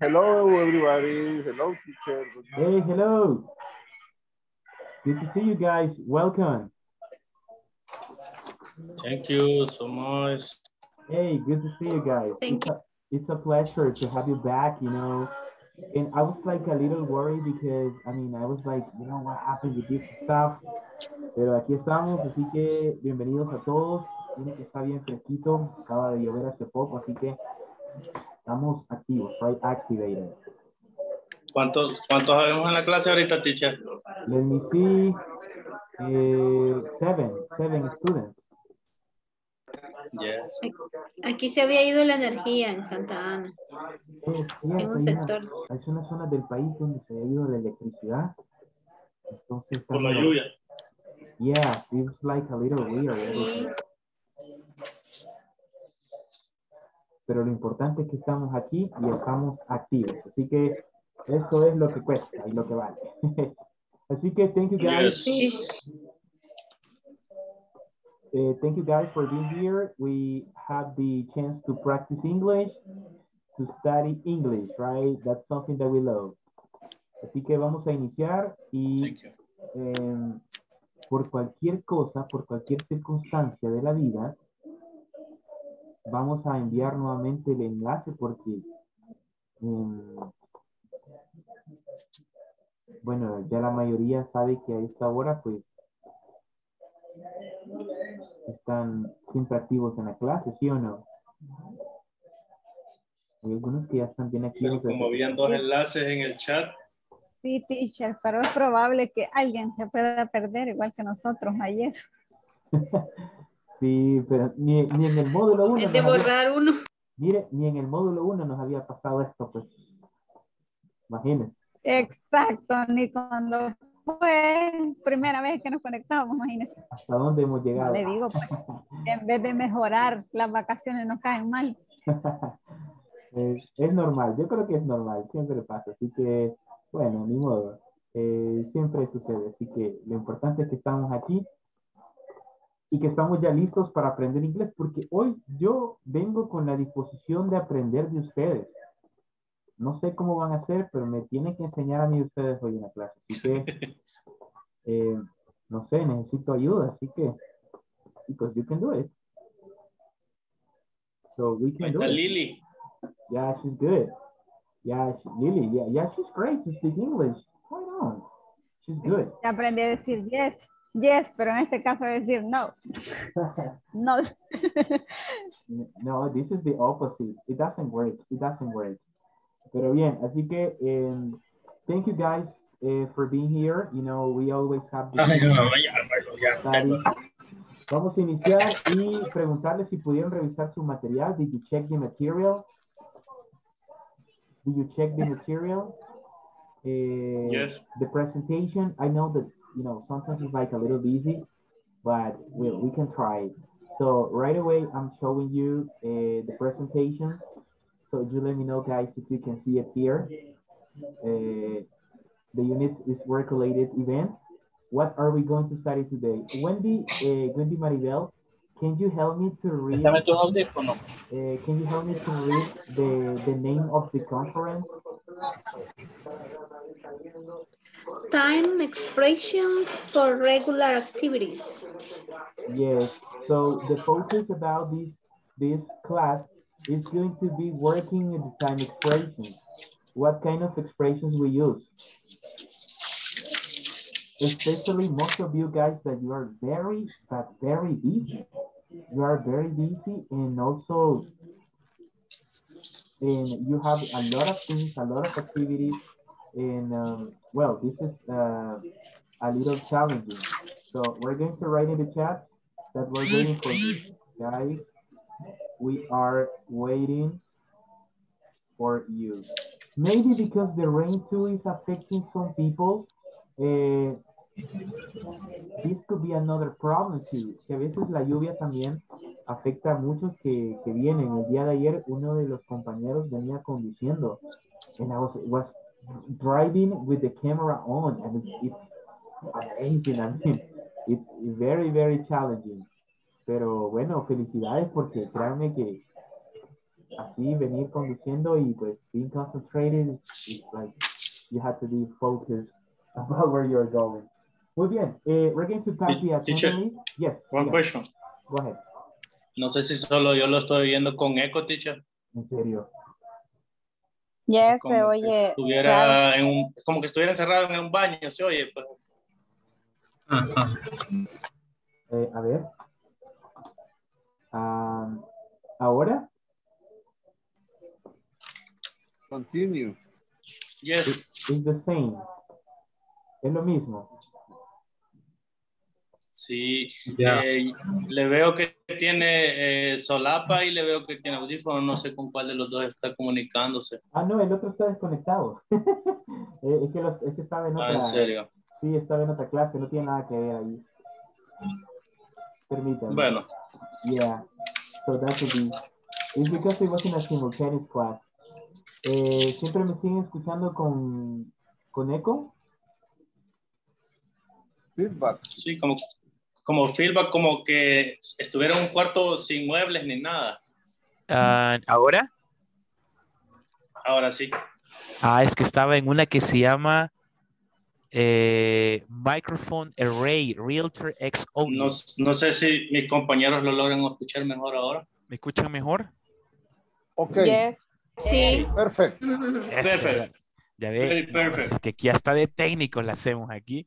Hello, everybody. Hello, teacher. Hey, hello. Good to see you guys. Welcome. Thank you so much. Hey, good to see you guys. Thank you. It's a pleasure to have you back, you know. And I was like a little worried because, I mean, I was like, you know, what happened with this stuff? Pero aquí estamos, así que bienvenidos a todos. Miren que está bien fresquito, acaba de llover hace poco, así que estamos activos, right? Activated. ¿Cuántos habemos en la clase ahorita, teacher? Let me see. Seven students. Yes. Aquí se había ido la energía en Santa Ana. En un sector. Hay una zona del país donde se ha ido la electricidad. Entonces, por la lluvia. Yeah, seems like a little weird. Sí. Pero lo importante es que estamos aquí y estamos activos. Así que eso es lo que cuesta y lo que vale. Así que thank you guys. Yes. Thank you guys for being here. We have the chance to practice English, to study English, right? That's something that we love. Así que vamos a iniciar y por cualquier cosa, por cualquier circunstancia de la vida, vamos a enviar nuevamente el enlace porque, bueno, ya la mayoría sabe que a esta hora, pues, están siempre activos en la clase, ¿sí o no? Hay algunos que ya están bien activos. Pero como habían dos enlaces en el chat. Sí, teacher, pero es probable que alguien se pueda perder, igual que nosotros ayer. Sí, pero ni en el módulo 1. Es de borrar uno. Mire, ni en el módulo 1 nos había pasado esto, pues. Imagínense. Exacto, ni cuando fue primera vez que nos conectamos, imagínense. ¿Hasta dónde hemos llegado? Le digo, pues, en vez de mejorar, las vacaciones nos caen mal. Es normal, yo creo que es normal, siempre pasa, así que, bueno, ni modo. Siempre sucede, así que lo importante es que estamos aquí y que estamos ya listos para aprender inglés, porque hoy yo vengo con la disposición de aprender de ustedes. No sé cómo van a hacer, pero me tienen que enseñar a mí ustedes hoy en la clase. Así que, no sé, necesito ayuda. Así que, because you can do it. So we can do it. Lily. Yeah, she's good. Yeah, Lily, yeah, she's great to speak English. Why not? She's good. Aprendí a decir yes. Yes, pero en este caso decir no. No. No, this is the opposite. It doesn't work. It doesn't work. Pero bien, así que, thank you guys for being here. You know, we always have this study. Vamos a iniciar y preguntarles si pudieron revisar su material. Did you check the material? Did you check the material? Yes. The presentation. I know that, you know, sometimes it's like a little busy, but we can try. So right away, I'm showing you the presentation. So you let me know, guys, if you can see it here. The unit is work-related events. What are we going to study today? Wendy Maribel, can you help me to read? Can you help me to read the name of the conference? Time expressions for regular activities. Yes. So the focus about this class is going to be working with the time expressions. What kind of expressions we use? Especially most of you guys that you are very busy. You are very busy, and also you have a lot of things, a lot of activities, and well, this is a little challenging. So we're going to write in the chat that we're waiting for you guys. We are waiting for you. Maybe because the rain too is affecting some people, This could be another problem, que a veces la lluvia también afecta a muchos que vienen. El día de ayer uno de los compañeros venía conduciendo, and I was driving with the camera on, and it's amazing. I mean, it's very, very challenging. Pero bueno, felicidades, porque créanme que así venir conduciendo y pues being concentrated, it's like you have to be focused about where you're going. Muy bien, we're going to pass the attention. Yes. One question. Go ahead. No sé si solo yo lo estoy viendo con eco, teacher. En serio. Yes, como se oye. Estuviera claro. Como que estuviera encerrado en un baño, se oye. Pero... a ver. ¿Ahora? Continue. Yes. It's the same. Es lo mismo. Sí, yeah. Le veo que tiene solapa y le veo que tiene audífono. No sé con cuál de los dos está comunicándose. Ah, no, el otro está desconectado. Es que estaba en otra. Ah, ¿en serio? Sí, estaba en otra clase, no tiene nada que ver ahí. Permítame. Bueno. Yeah, so that would be. It's because it was in a simultaneous class. ¿Siempre me siguen escuchando con eco? Feedback. Sí, como feedback, como que estuviera en un cuarto sin muebles ni nada. ¿Ahora? Ahora sí. Ah, es que estaba en una que se llama Microphone Array Realtor X One. No sé si mis compañeros lo logran escuchar mejor ahora. ¿Me escuchan mejor? Ok. Yes. Sí. Perfecto. Perfecto. Ya ves, es que aquí hasta de técnicos la hacemos aquí.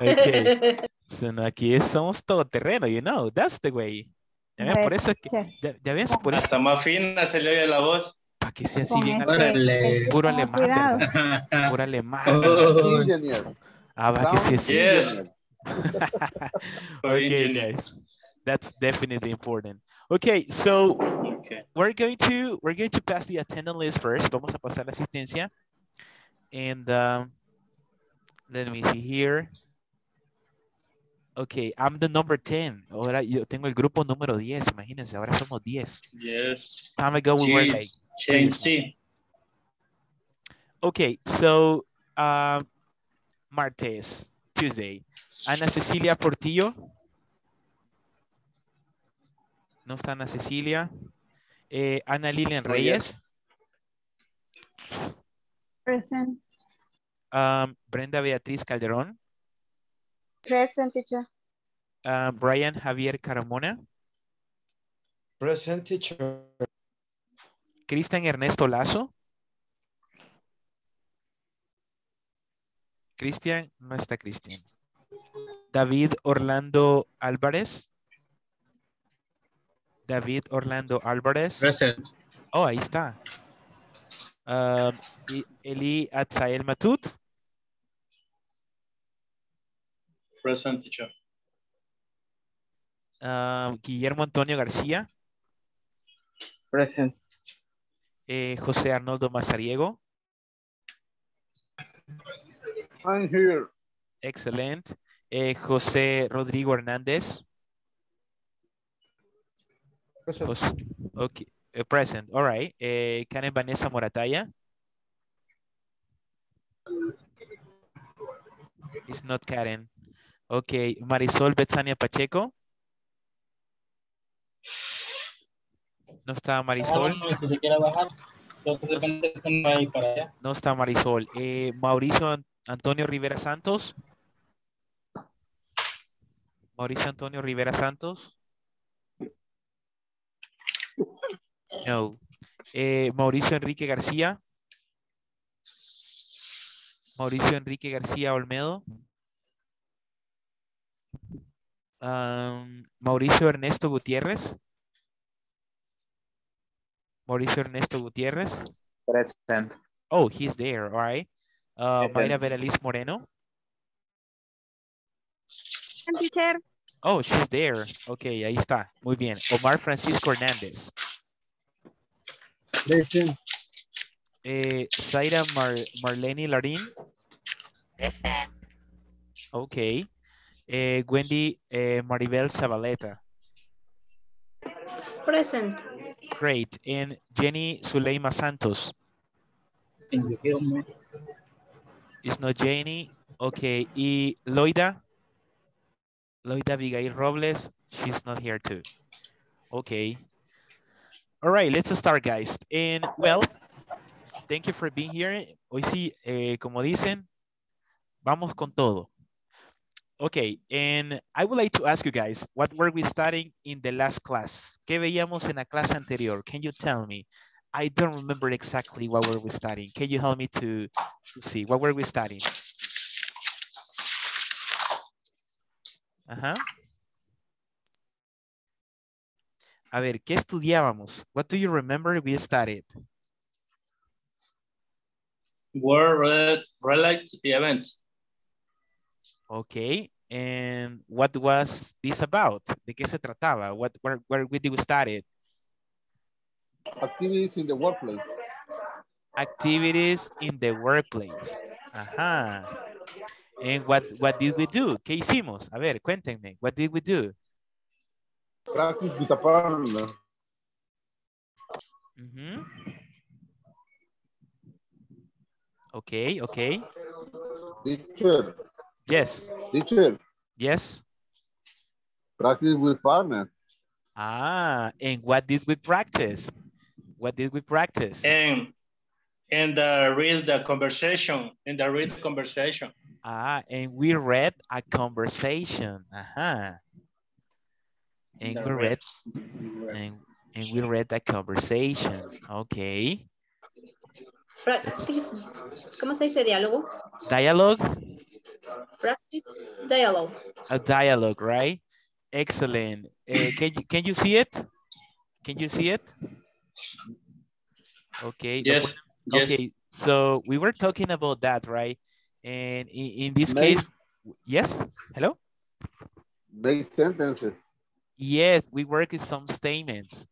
Okay. So, no, aquí somos todo terreno, you know, that's the way. Ya ven, por eso es que, ya ven, por eso. Hasta más fina se le oye la voz. Para que sea así bien. Puro alemán, ¿verdad? Puro alemán. Oh. Ah, para que sea así. Yes. Okay, guys. That's definitely important. Okay, so we're going to pass the attendance list first. Vamos a pasar la asistencia. And let me see here. Okay, I'm the number 10. Ahora yo tengo el grupo número 10. Imagínense, ahora somos 10. Yes. Time ago we were like 10. Okay, so martes, Tuesday. Ana Cecilia Portillo. No está Ana Cecilia. Ana Lilian Reyes. Present. Brenda Beatriz Calderón. Present, teacher. Brian Javier Caramona. Present, teacher. Cristian Ernesto Lazo. Cristian, no está Cristian. David Orlando Álvarez. David Orlando Álvarez. Present. Oh, ahí está. Eli Atzael Matut. Present, teacher. Guillermo Antonio García. Present. José Arnoldo Mazariego. I'm here. Excellent. José Rodrigo Hernández. Present. Okay. Present. All right. Karen Vanessa Morataya. It's not Karen. Okay, Marisol Betsania Pacheco. No está Marisol. No está Marisol. Mauricio Antonio Rivera Santos. Mauricio Antonio Rivera Santos. No. Mauricio Enrique García. Mauricio Enrique García Olmedo. Mauricio Ernesto Gutiérrez. Mauricio Ernesto Gutiérrez. Present. Oh, he's there, all right. Mayra Veraliz Moreno. Oh, she's there. Ok, ahí está. Muy bien. Omar Francisco Hernández. Present. Zaira Marlene Larín. Understand. Okay. Wendy Maribel Zabaleta. Present. Great. And Jenny Suleima Santos. It's not Jenny. Okay. Y Loida. Loida Abigail Robles. She's not here too. Okay. All right. Let's start, guys. And well, thank you for being here. Hoy sí, como dicen, vamos con todo. Okay, and I would like to ask you guys, what were we studying in the last class? ¿Qué veíamos en la clase anterior? Can you tell me? I don't remember exactly what were we studying. Can you help me to see? What were we studying? Uh-huh. A ver, ¿qué estudiábamos? What do you remember we studied? Were related to the event. Okay, and what was this about? ¿De qué se trataba? Where did we start it? Activities in the workplace. Activities in the workplace. Ajá. And what did we do? ¿Qué hicimos? A ver, cuéntenme. What did we do? Practice with a partner. Mm-hmm. Okay, okay. Teacher. Yes. Teacher. Yes. Practice with partner. Ah, and what did we practice? What did we practice? And read the conversation. Ah, and we read a conversation. Uh-huh. And we read that conversation. Okay. Practice. ¿Cómo se dice diálogo? Dialogue. Practice dialogue. A dialogue, right? Excellent. Can you see it? Can you see it? Okay. Yes. Okay. Yes. So we were talking about that, right? And in this case, yes. Hello. Make sentences. Yes, we work with some statements.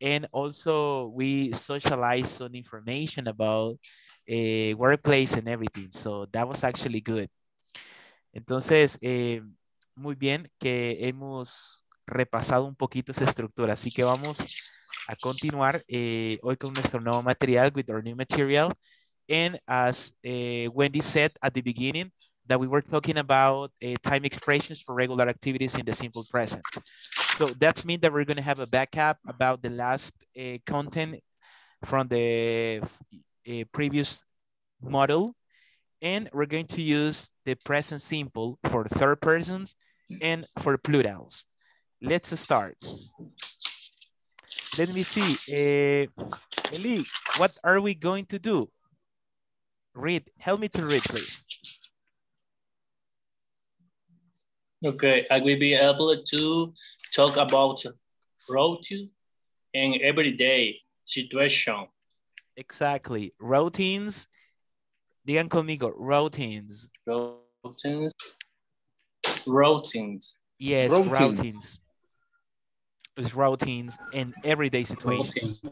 And also we socialize some information about a workplace and everything. So that was actually good. Entonces, muy bien que hemos repasado un poquito esa estructura. Así que vamos a continuar hoy con nuestro nuevo material, with our new material. And as Wendy said at the beginning, that we were talking about time expressions for regular activities in the simple present. So that means that we're going to have a backup about the last content from the previous model. And we're going to use the present simple for third persons and for plurals. Let's start. Let me see. Eli, what are we going to do? Read. Help me to read, please. Okay, I will be able to talk about routine and everyday situation. Exactly, routines. Digan conmigo, routines. Routines. Routines. Yes, routines. It's routines and everyday situations.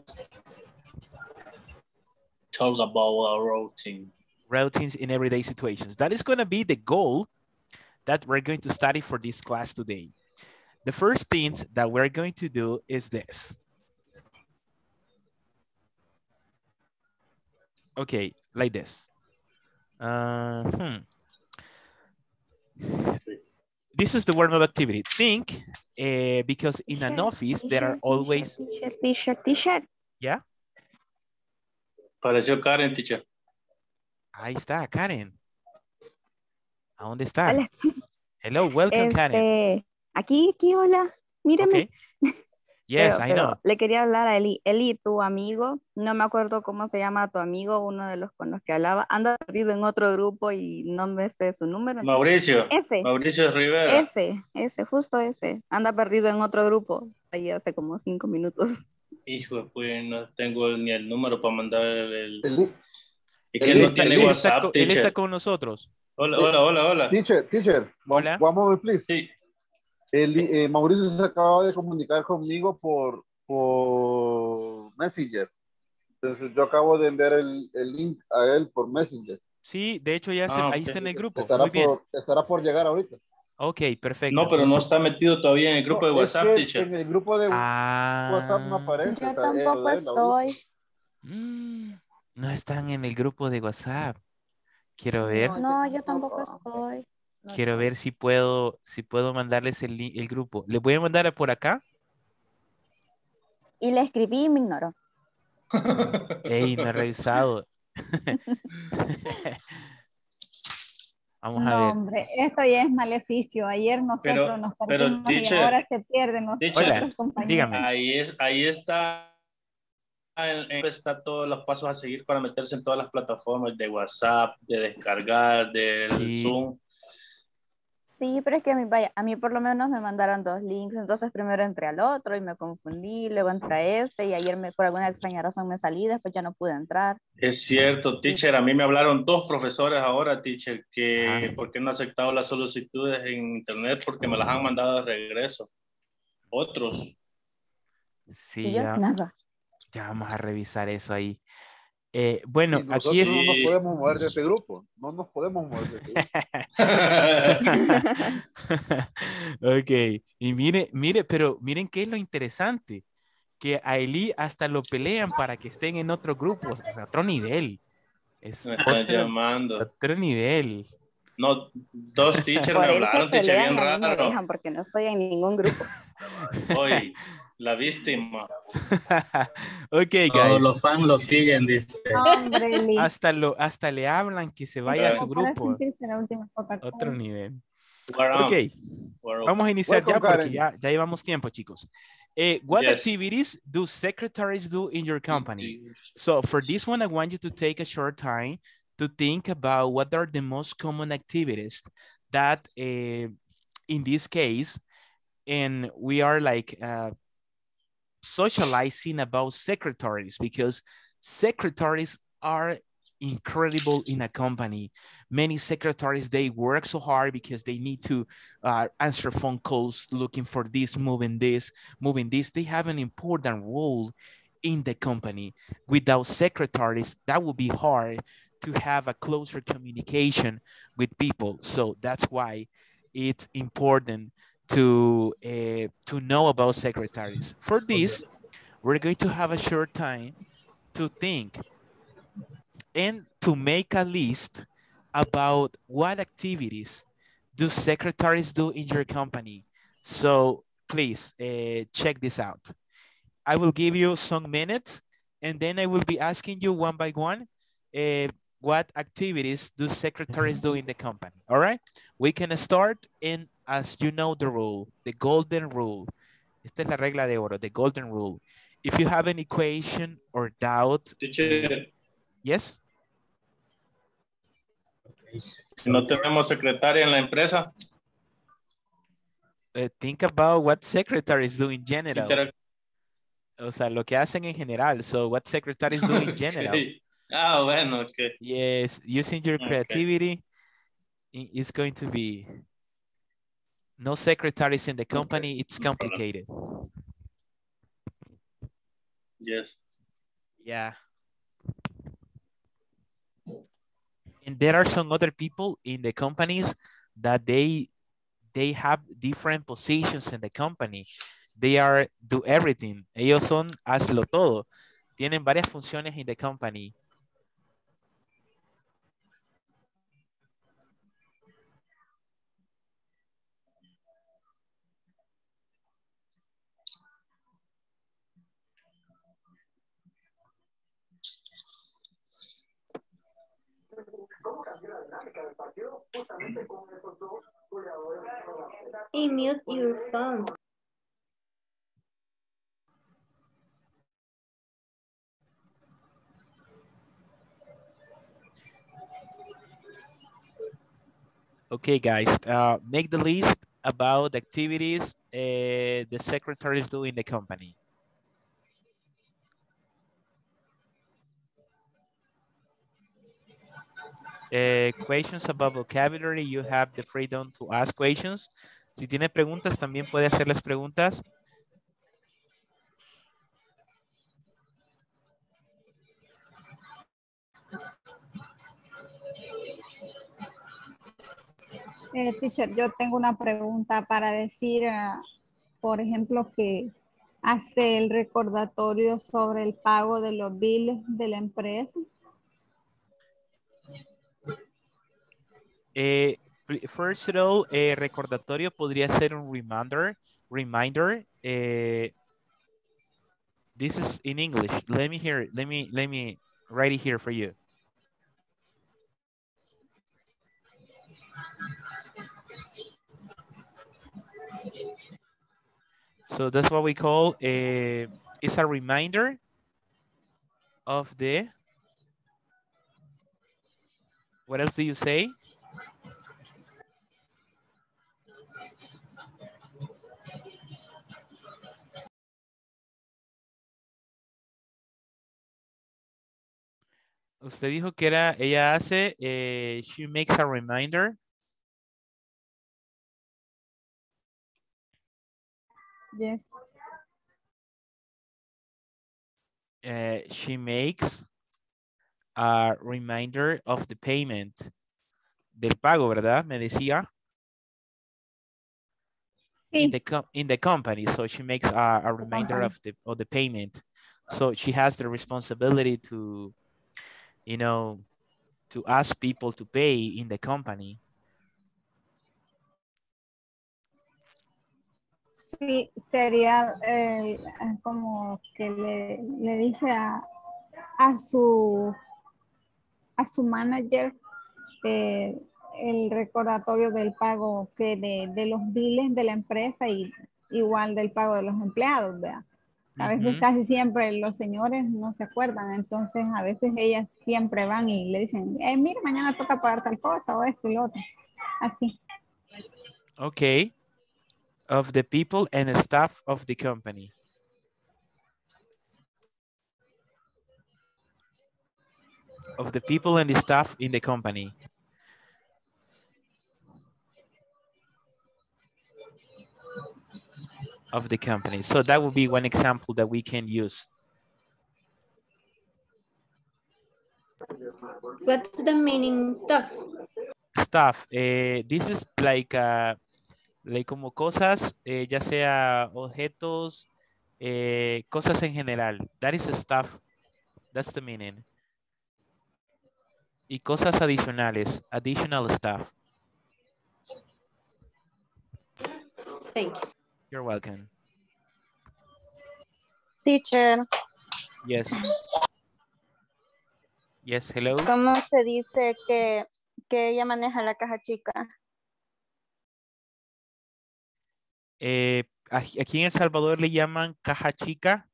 Talk about a routine. Routines in everyday situations. That is going to be the goal that we're going to study for this class today. The first thing that we're going to do is this. Okay, like this. This is the warm-up activity. Think, because in an office, there are always... T-shirt. Yeah? Pareció Karen, teacher. Ahí está, Karen. ¿A dónde está? Hola. Hello, welcome, Karen. Aquí, hola. Míreme. Okay. Yes, I know. Le quería hablar a Eli. Eli, tu amigo, no me acuerdo cómo se llama tu amigo, uno de los con los que hablaba, anda perdido en otro grupo y no me sé su número. Mauricio. Ese. Mauricio Rivera. Ese, justo ese. Anda perdido en otro grupo. Ahí hace como 5 minutos. Hijo, pues no tengo ni el número para mandar el... Es que él no tiene WhatsApp, teacher. Él está con nosotros. Hola. Teacher. Hola. One moment, please. Sí. Mauricio se acaba de comunicar conmigo por Messenger. Entonces yo acabo de enviar el link a él por Messenger. Sí, de hecho ya ahí está en el grupo. Estará por llegar ahorita. Ok, perfecto. No, pero no está metido todavía en el grupo de WhatsApp, teacher. En el grupo de WhatsApp no aparece. Yo tampoco estoy. No están en el grupo de WhatsApp. Quiero ver. No, yo tampoco estoy. Quiero ver si puedo mandarles el grupo. ¿Les voy a mandar por acá? Y le escribí y me ignoró. Ey, no he revisado. Vamos a ver. Hombre, esto ya es maleficio. Ayer nosotros nos perdimos y ahora se pierden nuestros compañeros. Dígame. Ahí está. Está todos los pasos a seguir para meterse en todas las plataformas de WhatsApp, de descargar, de Zoom. Sí, pero es que a mí por lo menos me mandaron dos links, entonces primero entré al otro y me confundí, luego entré a este y ayer por alguna extraña razón me salí, después ya no pude entrar. Es cierto, teacher, a mí me hablaron dos profesores ahora, teacher, que porque no han aceptado las solicitudes en internet porque me las han mandado de regreso. Otros. Sí, y yo, nada. Ya vamos a revisar eso ahí. Bueno, aquí es... No nos podemos mover de este grupo. No nos podemos mover de este grupo. Ok. Y miren qué es lo interesante. Que a Eli hasta lo pelean para que estén en otro grupo. O sea, otro nivel. Me están llamando. Otro nivel. No, dos teachers me hablaron, teacher, bien raro. No, porque no estoy en ningún grupo. Hoy, la víctima. Ok, guys. Todos los fans lo siguen, dice. Hombre, hasta le hablan que se vaya a su grupo. Otro nivel. Ok, vamos a iniciar ya porque ya llevamos tiempo, chicos. What activities do secretaries do in your company? So for this one, I want you to take a short time to think about what are the most common activities that in this case, and we are like socializing about secretaries, because secretaries are incredible in a company. Many secretaries, they work so hard because they need to answer phone calls, looking for this, moving this. They have an important role in the company. Without secretaries, that would be hard to have a closer communication with people. So that's why it's important to know about secretaries. For this, we're going to have a short time to think and to make a list about what activities do secretaries do in your company. So please check this out. I will give you some minutes and then I will be asking you one by one what activities do secretaries do in the company, all right? We can start, and as you know the rule, the golden rule. Esta es la regla de oro, the golden rule. If you have any question or doubt. Teacher. Yes? Si no tenemos secretaria en la empresa. Think about what secretaries do in general. O sea, lo que hacen en general. So what secretaries do in general. Okay. Oh, bueno, okay. Yes, using your creativity, okay. It's going to be no secretaries in the company. It's complicated. Yes. Yeah. And there are some other people in the companies that they have different positions in the company. They are do everything. Ellos son hazlo todo. Tienen varias funciones in the company. Y mute your phone. Okay, guys, make the list about activities the secretaries do in the company. Questions about vocabulary, you have the freedom to ask questions. Si tiene preguntas, también puede hacer las preguntas. Teacher, yo tengo una pregunta para decir, por ejemplo, que hace el recordatorio sobre el pago de los bills de la empresa. First of all, recordatorio podría ser un reminder. This is in English. Let me hear it. Let me write it here for you. So that's what we call a, it's a reminder of the, what else do you say? Usted dijo que era, ella hace, she makes a reminder. Yes. She makes a reminder of the payment. Del pago, ¿verdad? Me decía. Sí. In the company. So she makes a reminder of the payment. So she has the responsibility to, you know, to ask people to pay in the company. Sí, sería como que le dice a su manager el recordatorio del pago que de los bills de la empresa y igual del pago de los empleados, ¿verdad? A veces casi siempre los señores no se acuerdan, entonces a veces ellas siempre van y le dicen, mira, mañana toca pagar tal cosa o esto y lo otro, así. Okay. Of the people and the staff of the company. Of the people and the staff in the company. Of the company. So that would be one example that we can use. What's the meaning stuff? Stuff. This is like como cosas, ya sea objetos, cosas en general. That is stuff. That's the meaning. Y cosas adicionales. Additional stuff. Thank you. You're welcome. Teacher. Yes. Yes, hello. ¿Cómo se dice que ella maneja la caja chica? Aquí en El Salvador le llaman caja chica.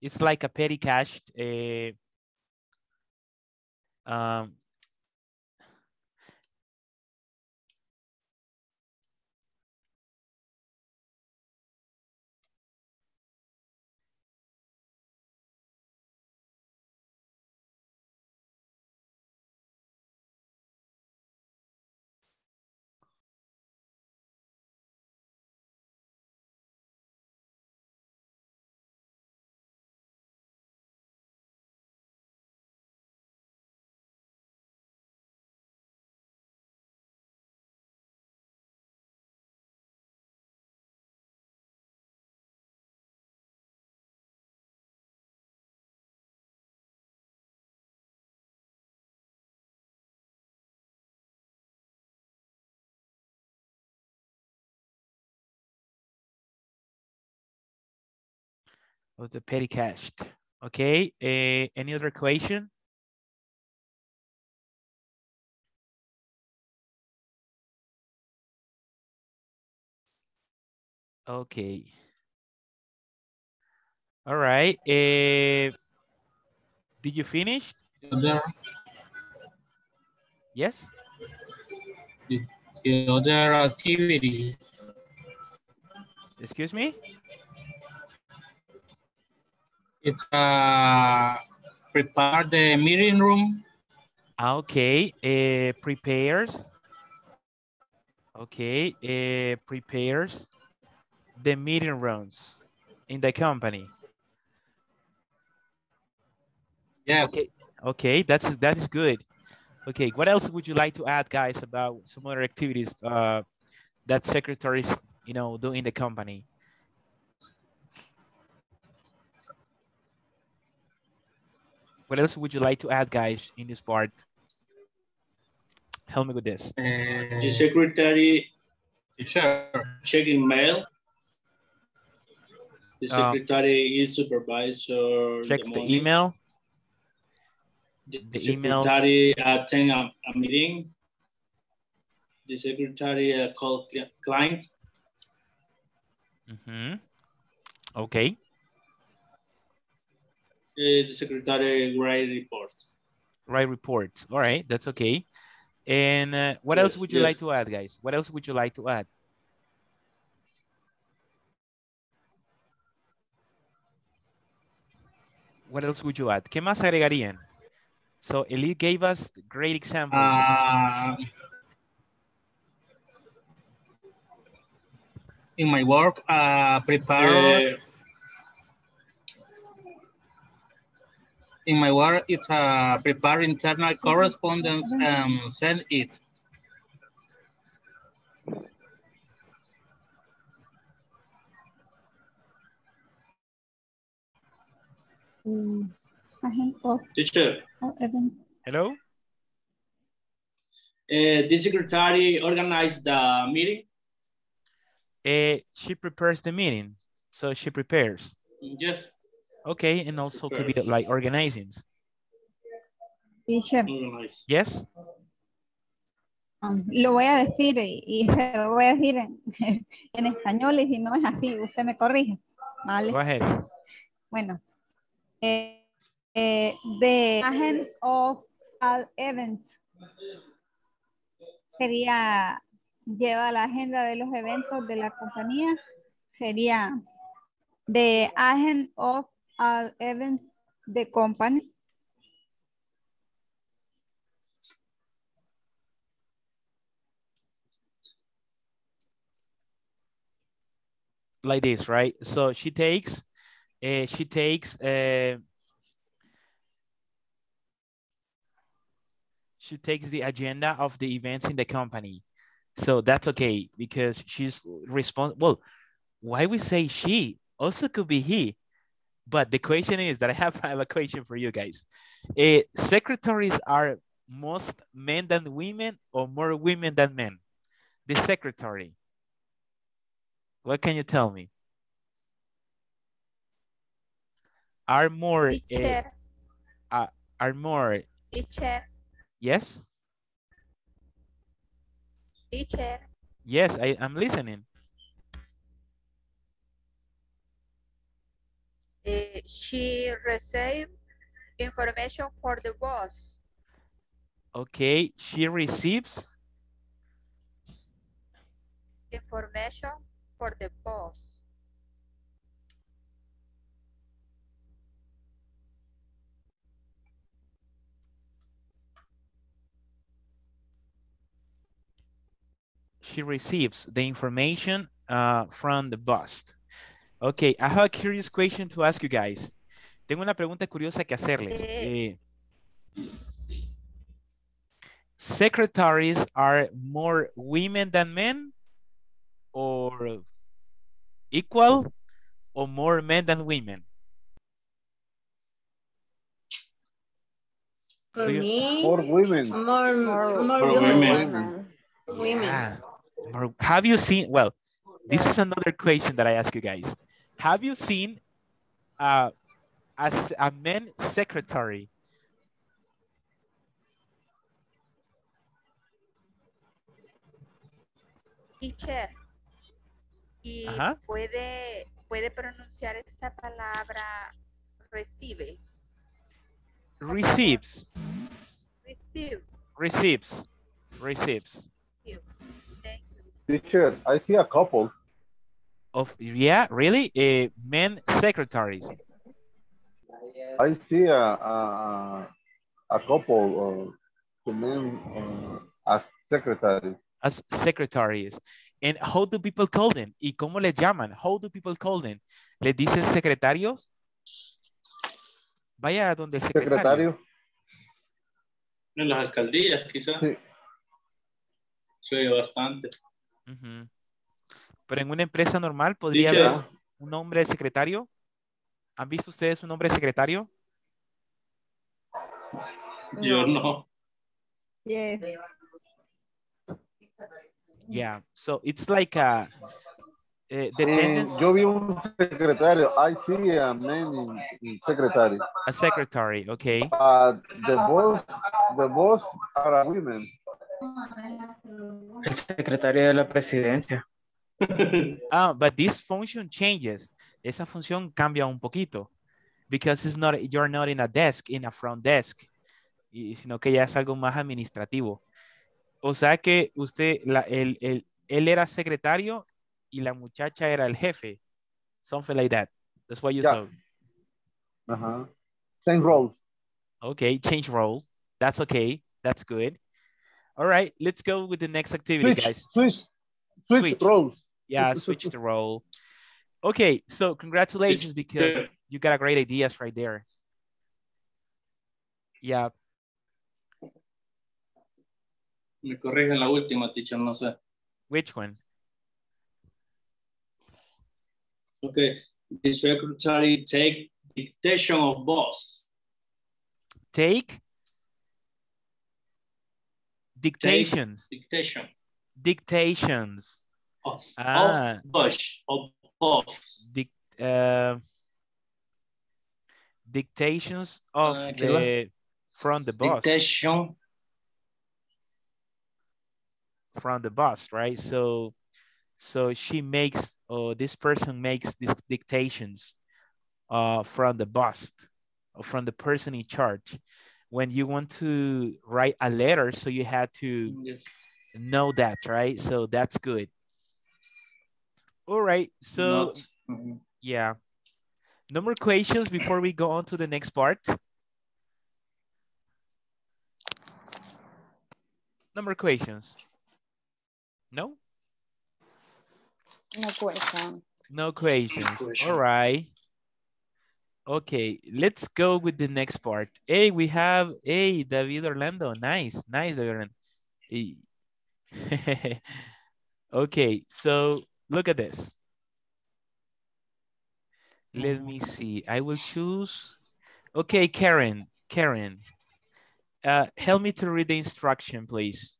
It's like a petty cash. Of the petty cash. Okay, any other question? Okay. All right. Did you finish? Yes. The other activity. Excuse me? It's prepare the meeting room. Okay, prepares. Okay, prepares the meeting rooms in the company. Yes. Okay, Okay, that is good. Okay, what else would you like to add, guys, about some other activities that secretaries, you know, do in the company? What else would you like to add, guys, in this part? Help me with this. The secretary checking mail. The secretary is supervisor. Checks the email. The secretary attend a meeting. The secretary call clients. Mm-hmm. Okay. The secretary write reports. Write reports. All right, that's okay. And what else would you like to add, guys? What else would you like to add? What else would you add? ¿Qué más agregarían? So Elite gave us great examples. In my work, prepare. In my work, it's prepare internal correspondence and send it. Teacher. Hello. The secretary organized the meeting. She prepares the meeting, so she prepares. Yes. Okay, and also prepares. Could be like organizing. Teacher. Yes. Lo voy a decir y se lo voy a decir en español y si no es así usted me corrige, ¿vale? Go ahead. Bueno. The agent of an event sería lleva la agenda de los eventos de la compañía, sería the agent of an event the company. Like this, right? So she takes the agenda of the events in the company. So that's okay because she's responsible. Well, why we say she also could be he, but the question is that I have a question for you guys. Secretaries are most men than women or more women than men? The secretary. What can you tell me? Are more teacher. Yes. Teacher. Yes, I'm listening. She received information for the boss. Okay, she receives information for the boss. She receives the information from the boss. Okay, I have a curious question to ask you guys. Tengo una pregunta curiosa que hacerles. Secretaries are more women than men or equal or more men than women? For me, more women. More women. Yeah. Have you seen, well, this is another question that I ask you guys. Have you seen as a man secretary? Teacher, y puede pronunciar esta palabra recibe. Receives. Receives. Teacher, I see a couple. Yeah, really? Men secretaries. I see a couple of men as secretaries. As secretaries. And how do people call them? ¿Y cómo les llaman? How do people call them? ¿Les dicen secretarios? Vaya donde el secretario. En las alcaldías, quizás. Sí. Suele bastante. Uh-huh. Pero en una empresa normal podría haber un hombre de secretario. ¿Han visto ustedes un hombre de secretario? Yo no. Yeah. Yeah. So it's like a the tendency. Yo vi un secretario. I see a man in secretary. A secretary, okay. The boss are a women. El secretario de la presidencia. Ah, but this function changes. Esa función cambia un poquito. Because it's not, you're not in a desk, in a front desk. Y, sino que ya es algo más administrativo. O sea que usted, él era secretario y la muchacha era el jefe. Something like that. That's what you saw. Uh-huh. Same roles. Okay, change roles. That's okay. That's good. All right, let's go with the next activity, guys. Switch roles. Yeah, switch the role. Okay, so congratulations because you got a great ideas right there. Yeah. Me corrigen la última, teacher, no sé. Which one? Okay, the secretary take dictation of boss. Take? Dictations. Take dictation. Dictations. Of, ah. Dictations of the, from the boss. Dictation. From the boss, right? So she makes, or this person makes these dictations from the boss, or from the person in charge. When you want to write a letter, so you had to know that, right? So that's good. All right, so yeah. No more questions before we go on to the next part. No more questions. No? No question. No questions. No question. All right. Okay, let's go with the next part. Hey, we have, hey, David Orlando. Nice, nice, David Orlando. Okay, so look at this. Let me see. I will choose. Okay, Karen. Help me to read the instruction, please.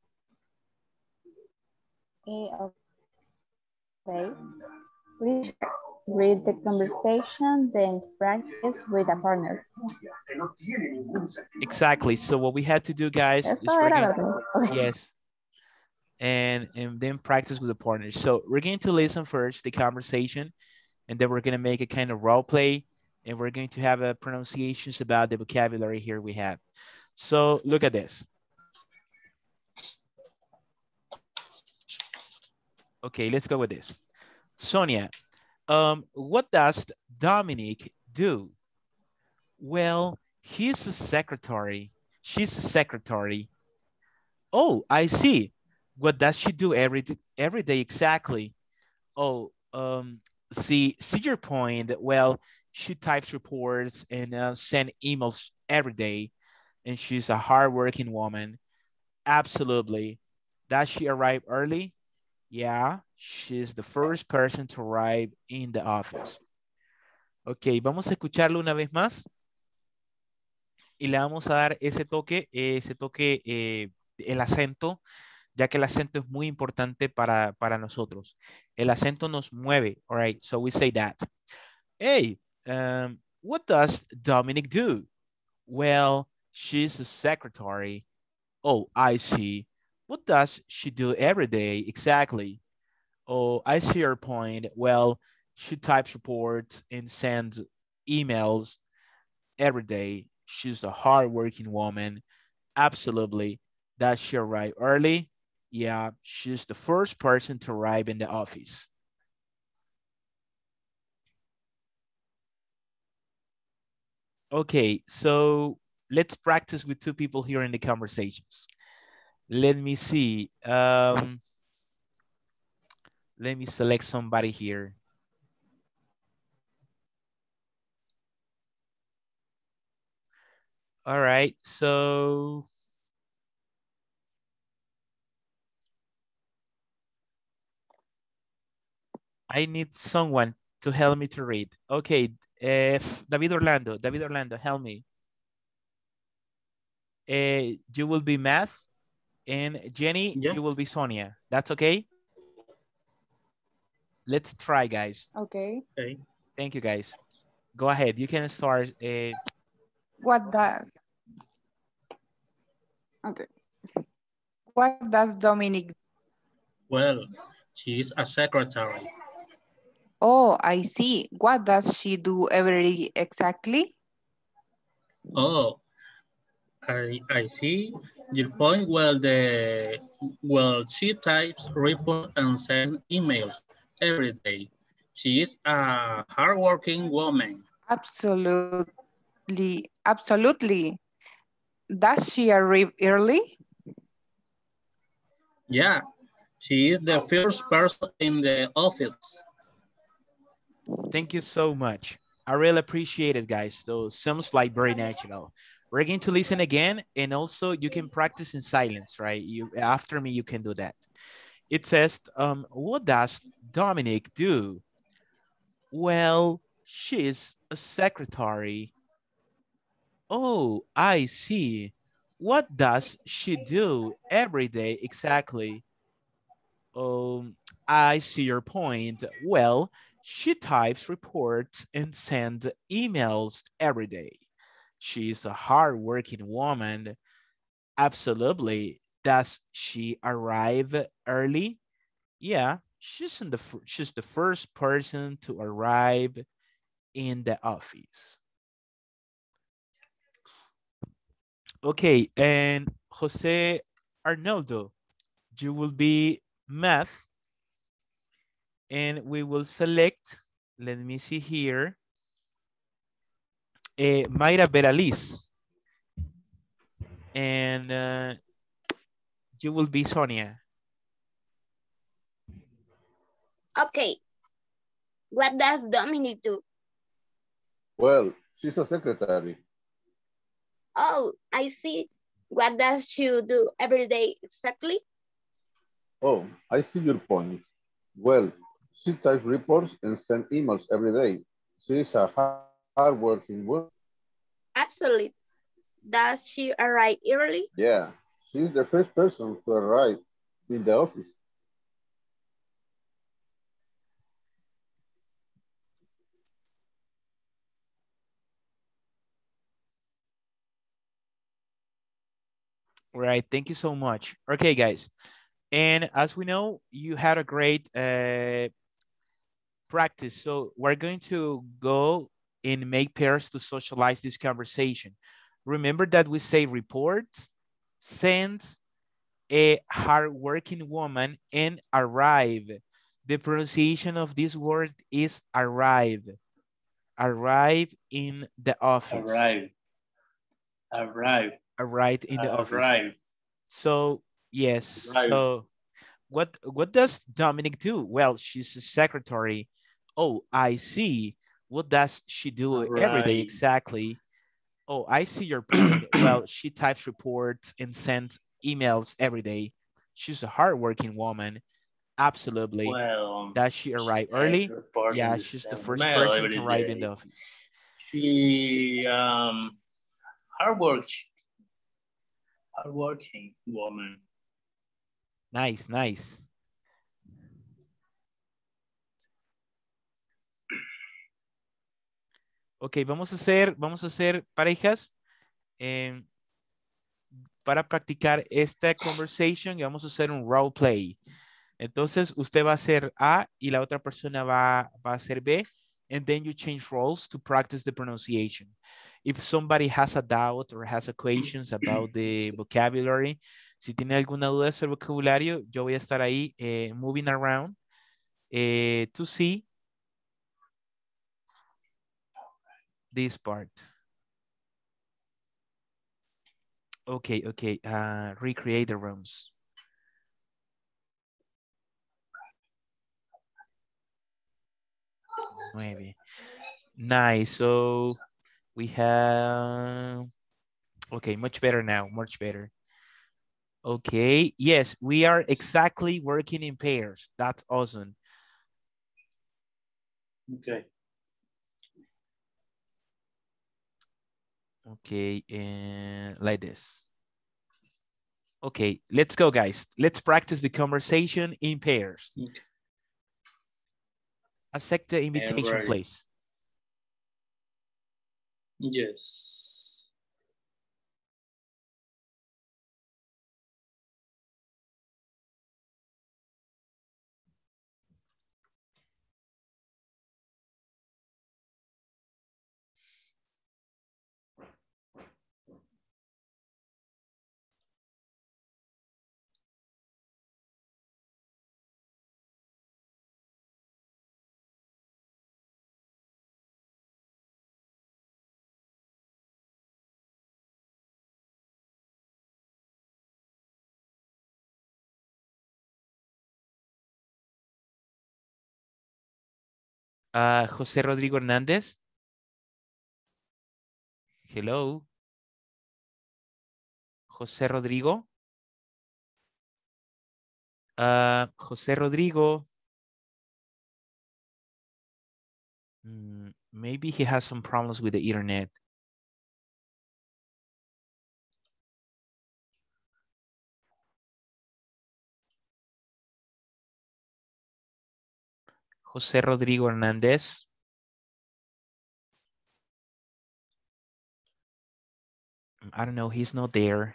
Okay. Read the conversation, then practice with a partner. Exactly. So what we had to do, guys, is yes, and then practice with a partner. So we're going to listen first the conversation, and then we're going to make a kind of role play, and we're going to have a pronunciations about the vocabulary here we have. So look at this. Okay, let's go with this. Sonia, what does Dominic do? Well, he's a secretary. She's a secretary. Oh, I see. What does she do every day exactly? Oh, see your point. Well, she types reports and sends emails every day. And she's a hardworking woman. Absolutely. Does she arrive early? Yeah, she's the first person to arrive in the office. Ok, vamos a escucharlo una vez más. Y le vamos a dar ese toque, el acento, ya que el acento es muy importante para nosotros. El acento nos mueve. All right, so we say that. Hey, what does Dominic do? Well, she's a secretary. Oh, I see. What does she do every day exactly? Oh, I see your point. Well, she types reports and sends emails every day. She's a hardworking woman. Absolutely. Does she arrive early? Yeah, she's the first person to arrive in the office. Okay, so let's practice with two people here in the conversations. Let me see. Let me select somebody here. All right. So I need someone to help me to read. Okay, David Orlando, help me. You will be math, and Jenny, yeah, you will be Sonia. That's okay? Let's try, guys. Okay. Okay. Thank you, guys. Go ahead. You can start. What does Dominic do? Well, she is a secretary. Oh, I see. What does she do every day exactly? Oh, I see your point. Well, she types reports and sends emails every day. She is a hardworking woman. Absolutely, absolutely. Does she arrive early? Yeah, she is the first person in the office. Thank you so much. I really appreciate it, guys. So sounds like very natural. We're going to listen again, and also you can practice in silence, right? You, after me, you can do that. It says, what does Dominic do? Well, she's a secretary. Oh, I see. What does she do every day exactly? I see your point. Well, she types reports and sends emails every day. She's a hardworking woman. Absolutely. Does she arrive early? Yeah, she's the first person to arrive in the office. Okay, and Jose Arnoldo, you will be math, and we will select, let me see here, Mayra Beraliz, and you will be Sonia. Okay. What does Dominic do? Well, she's a secretary. Oh, I see. What does she do every day exactly? Oh, I see your point. Well, she types reports and sends emails every day. She is a hardworking woman. Absolutely. Does she arrive early? Yeah, she is the first person to arrive in the office. Right, thank you so much. Okay, guys. And as we know, you had a great practice. So we're going to go and make pairs to socialize this conversation. Remember that we say reports, sends, a hardworking woman, and arrive. The pronunciation of this word is arrive. Arrive in the office. Arrive. Arrive. Arrive in the office. Arrive. So yes. Arrive. So what does Dominic do? Well, she's a secretary. Oh, I see. What does she do every day exactly? Oh, I see your point. Well, she types reports and sends emails every day. She's a hardworking woman. Absolutely. Well, does she arrive early? Yeah, she's the first person to arrive in the office. She hardworking woman. Nice, nice. Ok, vamos a hacer parejas para practicar esta conversation, y vamos a hacer un role play. Entonces, usted va a hacer A y la otra persona va a hacer B. And then you change roles to practice the pronunciation. If somebody has a doubt or has questions about the vocabulary, si tiene alguna duda sobre el vocabulario, yo voy a estar ahí moving around to see this part. Okay, recreate the rooms. Maybe. Nice. So we have, okay, much better now, much better. Okay, yes, we are exactly working in pairs. That's awesome. Okay. Okay, and like this. Okay, let's go, guys. Let's practice the conversation in pairs. Okay. Accept the invitation, right, please. Yes. Jose Rodrigo Hernandez. Hello. Jose Rodrigo. Jose Rodrigo. Maybe he has some problems with the internet. José Rodrigo Hernández. I don't know, he's not there.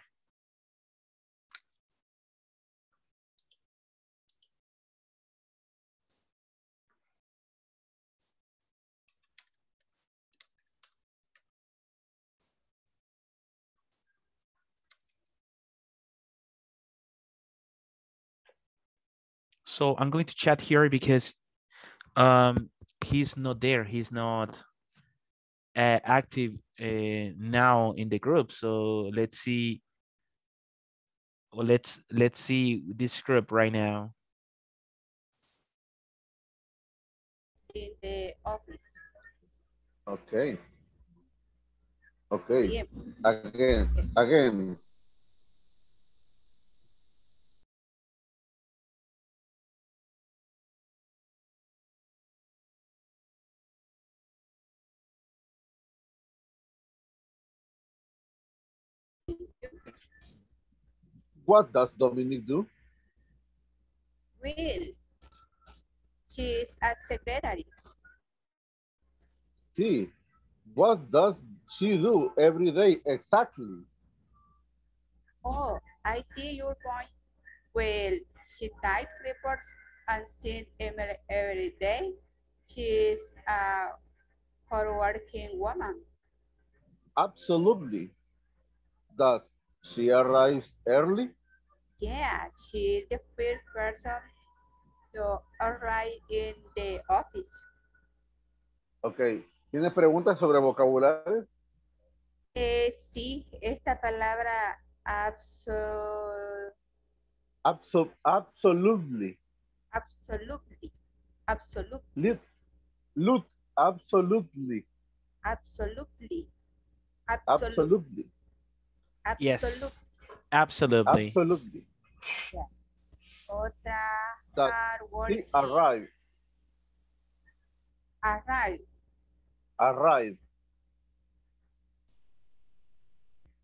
So I'm going to chat here because he's not there. He's not active now in the group. So let's see. Well, let's see this group right now. In the office. Okay. Okay. Yep. Again. What does Dominique do? Well, she's a secretary. See, what does she do every day exactly? Oh, I see your point. Well, she types reports and sends email every day. She's a hardworking woman. Absolutely. Does she arrives early? Yeah, she's the first person to arrive in the office. Okay. ¿Tienes preguntas sobre vocabulario? Sí, esta palabra absolutely. Yes, absolutely. Absolutely. Yeah. Arrive.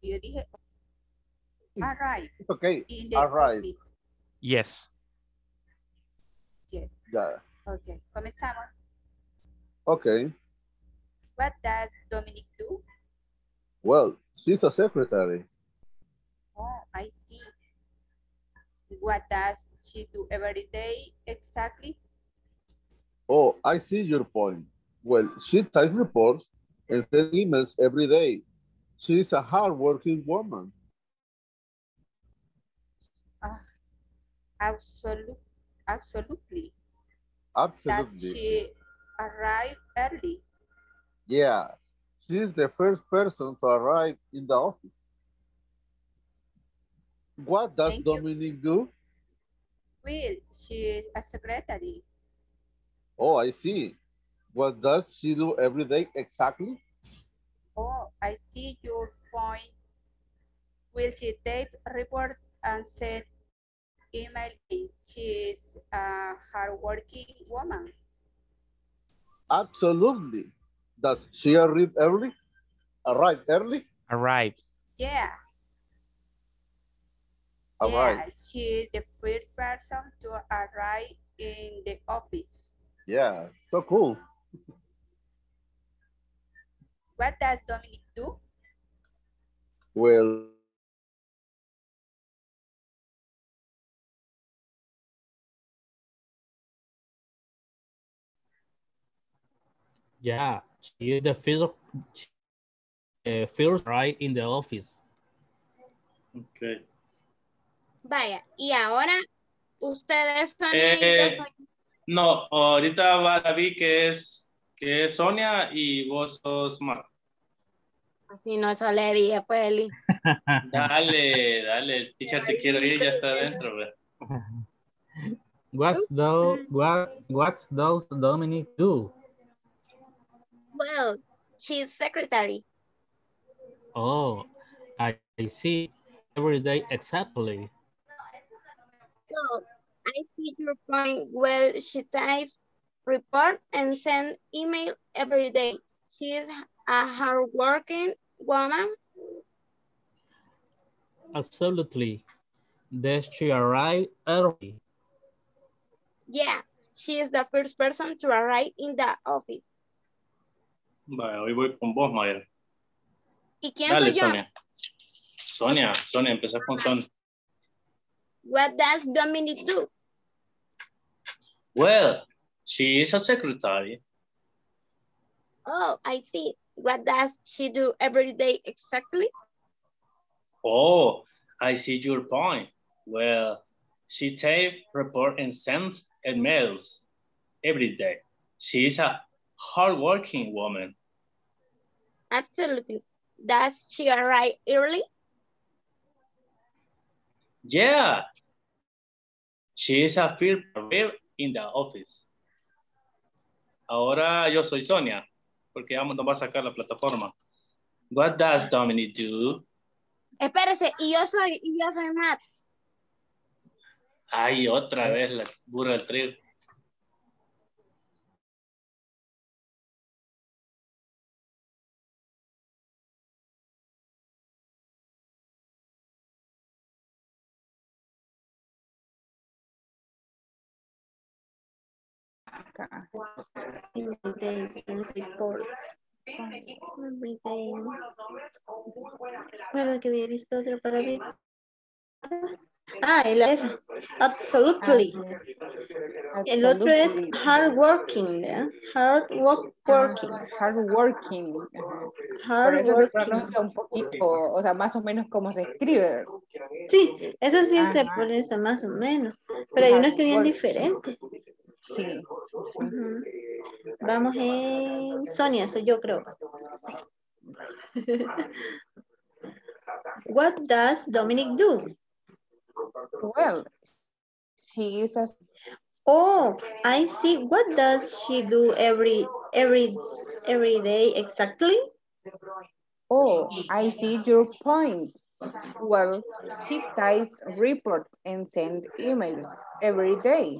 You did arrive. Okay. In the arrive. Office. Yes. Yes. Yeah. Okay. Comenzamos. Okay. What does Dominique do? Well, she's a secretary. Oh, I see. What does she do every day exactly? Oh, I see your point. Well, she types reports and sends emails every day. She's a hardworking woman. Absolutely. Absolutely. Does she arrive early? Yeah, she's the first person to arrive in the office. What does Dominique do? Well, she's a secretary. Oh, I see. What does she do every day exactly? Oh, I see your point. Will she type report and send email? She's a hardworking woman. Absolutely. Does she arrive early? Arrive early? Arrive. Yeah. Arrive. Yeah, she's the first person to arrive in the office. Yeah, so cool. What does Dominic do? Well, yeah, she is the first right in the office. Okay. Vaya, y ahora ustedes son no, ahorita va David que es Sonia y vos sos Marco. Así no, eso le dije, pues, Eli. Dale, el teacher te quiero ir, ya está adentro, bro. What does Dominic do? Well, she's secretary. Oh, I see. Every day, exactly. So, I see your point. Well, she types report and sends email every day. She is a hardworking woman. Absolutely. Does she arrive early? Yeah, she is the first person to arrive in the office. Vale, hoy voy con vos, Mayra. ¿Y quién Dale, soy yo? Sonia, empezás con Sonia. What does Dominic do? Well, she is a secretary. Oh, I see. What does she do every day exactly? Oh, I see your point. Well, she takes report and sends emails every day. She is a hardworking woman. Absolutely. Does she arrive early? Yeah. She is a first in the office. Ahora yo soy Sonia, porque vamos, nos va a sacar la plataforma. What does Dominic do? Espérese, y yo soy Matt. Ay, otra vez la burra del trigo. El otro, absolutely. El otro es hardworking, ¿eh? Hardworking. Pero eso se pronuncia un poquito, o sea, más o menos como se escribe. Sí, eso sí se pronuncia más o menos, pero hay unos que bien diferentes. Sí. Uh-huh. Vamos en Sonia, soy yo creo. Sí. What does Dominic do? Well, she is a... Oh, I see. What does she do every day exactly? Oh, I see your point. Well, she types reports and sends emails every day.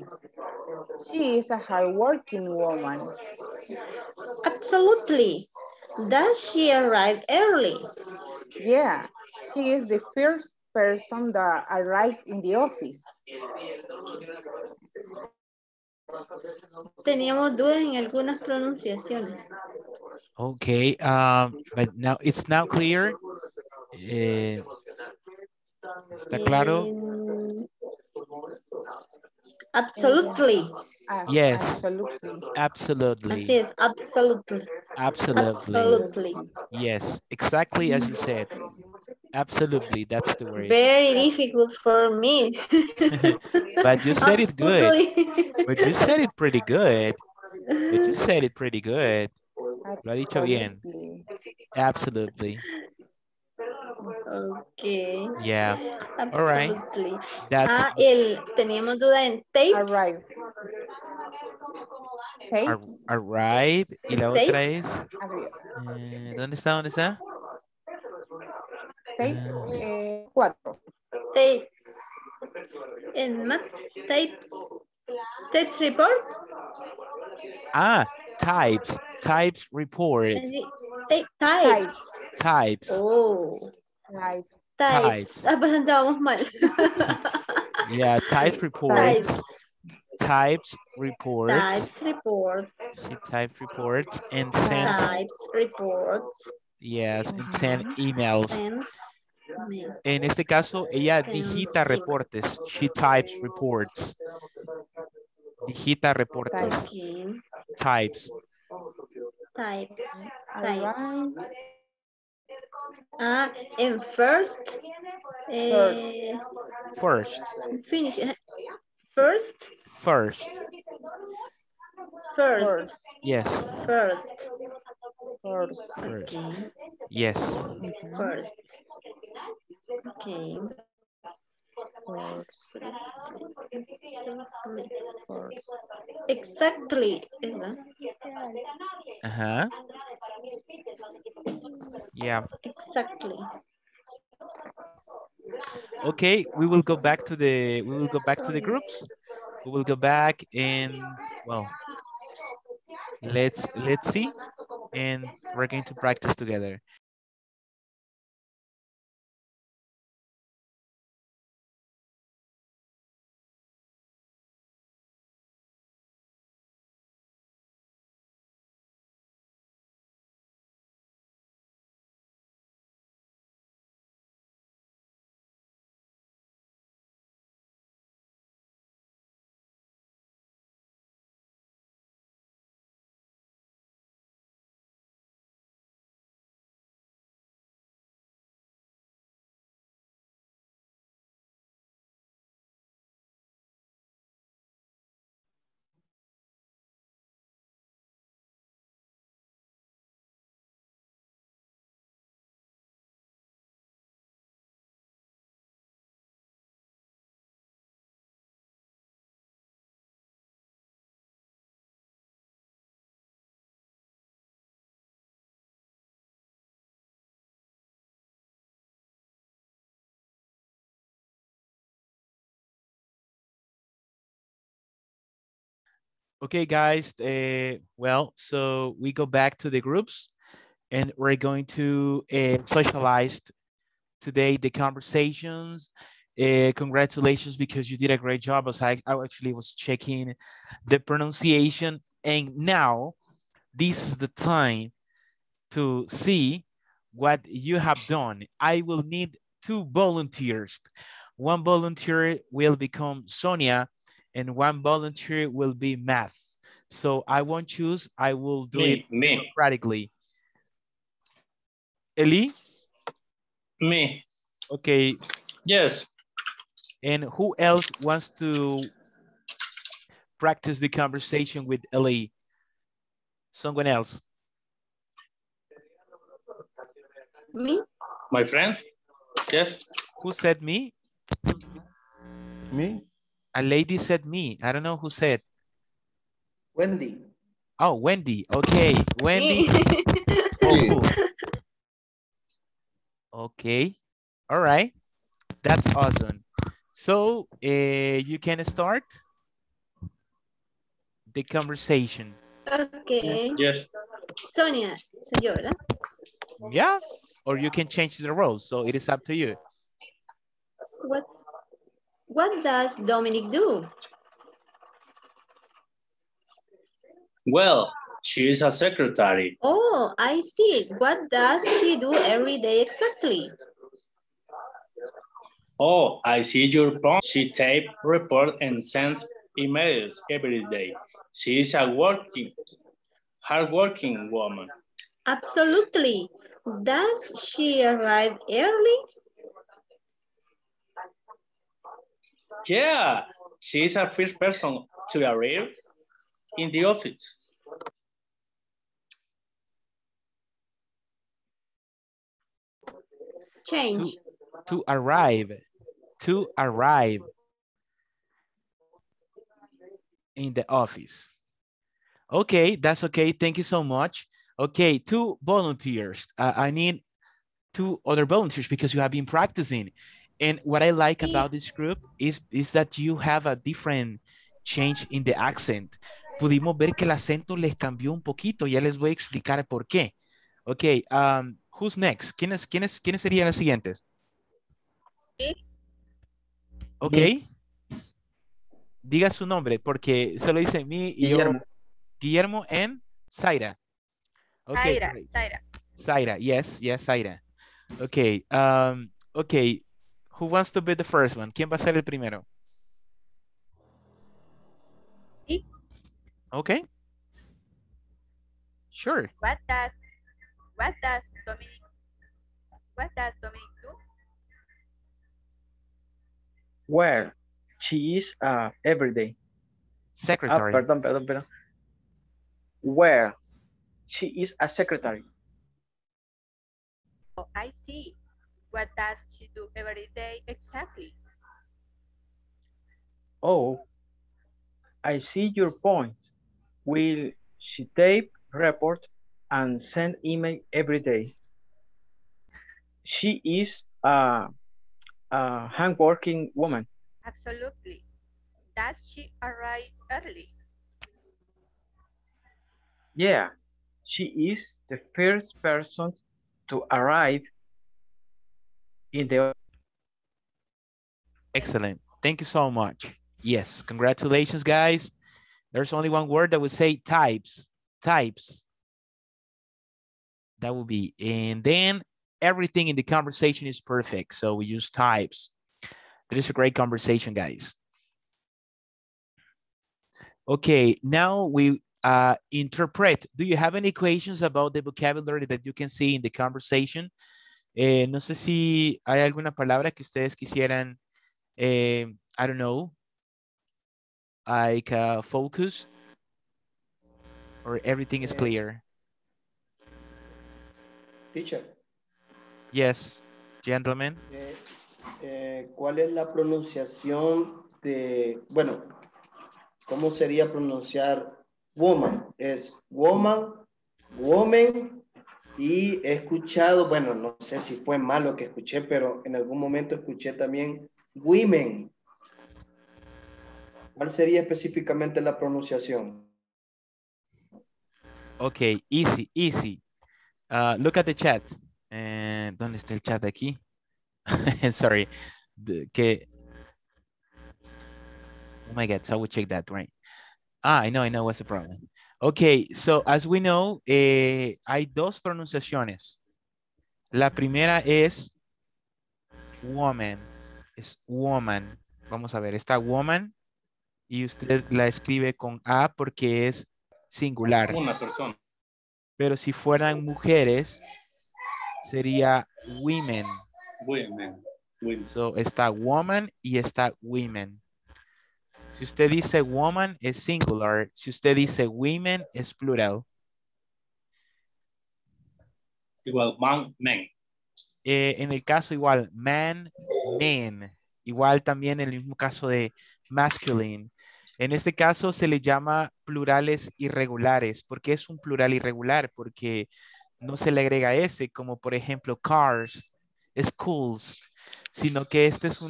She is a hardworking woman. Absolutely. Does she arrive early? Yeah, she is the first person that arrives in the office. Teníamos dudas en algunas pronunciaciones. Okay, but now it's now clear. ¿Está claro? Absolutely. Yes. Absolutely. Así es, absolutely. Absolutely. Yes, exactly as you said. Absolutely, that's the word. Very difficult for me. But you said it good. But you said it pretty good. But you said it pretty good. Lo ha dicho bien. Absolutely. Okay. Yeah. Absolutely. All right. That's teníamos duda en tapes. Arrive. Tapes. Arrive. Y la tapes? Otra es. ¿Dónde está? Tapes 4. Tapes. En Math. Tapes report. Ah, Types report. Types. Oh, right. Types. Yeah, types reports. Types reports. She types reports and sends. Types reports. Yes, uh-huh. And send emails. En este caso, ella digita reportes. She types reports. Digita reportes. Okay. Types. And first. Yes. First. Okay. Yes. First. Okay. First. Exactly. Uh-huh. Yeah. Exactly. Okay, we will go back to the groups. We will go back and well, let's see, and we're going to practice together. Okay, guys, well, so we go back to the groups and we're going to socialize today the conversations. Congratulations, because you did a great job. I actually was checking the pronunciation, and now this is the time to see what you have done. I will need 2 volunteers. 1 volunteer will become Sonia, and 1 volunteer will be Math. So I won't choose, I will do it democratically. Eli? Me. Okay. Yes. And who else wants to practice the conversation with Eli? Someone else? Me? My friends? Yes. Who said me? Me? A lady said me. I don't know who said. Wendy. Oh, Wendy. Okay, Wendy. Oh. Okay. All right. That's awesome. So you can start the conversation. Okay. Yes. Sonia, señora. Yeah. Or you can change the role. So it is up to you. What does Dominic do? Well, she is a secretary. Oh, I see. What does she do every day exactly? Oh, I see your point. She types reports and sends emails every day. She is a hardworking woman. Absolutely. Does she arrive early? Yeah, she is a first person to arrive in the office. Change. To arrive in the office. Okay, that's okay. Thank you so much. Okay, 2 volunteers. I need 2 other volunteers because you have been practicing. And what I like about this group is that you have a different change in the accent. pudimos ver que el acento les cambió un poquito. Ya les voy a explicar por qué. Ok, who's next? ¿Quiénes serían los siguientes? Ok. Diga su nombre porque solo dice mí y Guillermo. Yo. Guillermo and Zaira. Okay. Zaira, yes, Zaira. Okay, okay. Who wants to be the first one? ¿Quién va a ser el primero? ¿Sí? Okay. Sure. What does Dominic do? Well, she is every day. Secretary. Ah, perdón. Where she is a secretary. Oh, I see. What does she do every day exactly? Oh, I see your point. Will she tape, report, and send email every day? She is a hardworking woman. Absolutely. Does she arrive early? Yeah, she is the first person to arrive in the... Excellent. Thank you so much. Yes, congratulations, guys. There's only one word that would say types. That would be, and then everything in the conversation is perfect. So we use types. That is a great conversation, guys. Okay, now we... interpret. Do you have any questions about the vocabulary that you can see in the conversation? No sé si hay alguna palabra que ustedes quisieran, I don't know, like focus, or everything is clear. Teacher. Yes, gentlemen. ¿Cuál es la pronunciación de, bueno, cómo sería pronunciar woman? Es woman, y he escuchado, bueno, no sé si fue mal lo que escuché, pero en algún momento escuché también women. ¿Cuál sería específicamente la pronunciación? Ok, easy. Look at the chat. ¿Dónde está el chat aquí? Sorry. Oh my God, so I would check that, right? Ah, I know what's the problem. Okay, so as we know, hay dos pronunciaciones. La primera es woman. Es woman. Vamos a ver, está woman y usted la escribe con A porque es singular. Una persona. Pero si fueran mujeres, sería women. Women. So está woman y está women. Si usted dice woman, es singular. Si usted dice women, es plural. Igual, man, men. En el caso igual, man, men. Igual también en el mismo caso de masculine. En este caso se le llama plurales irregulares. ¿Por qué es un plural irregular? Porque no se le agrega S, como por ejemplo cars, schools, sino que este es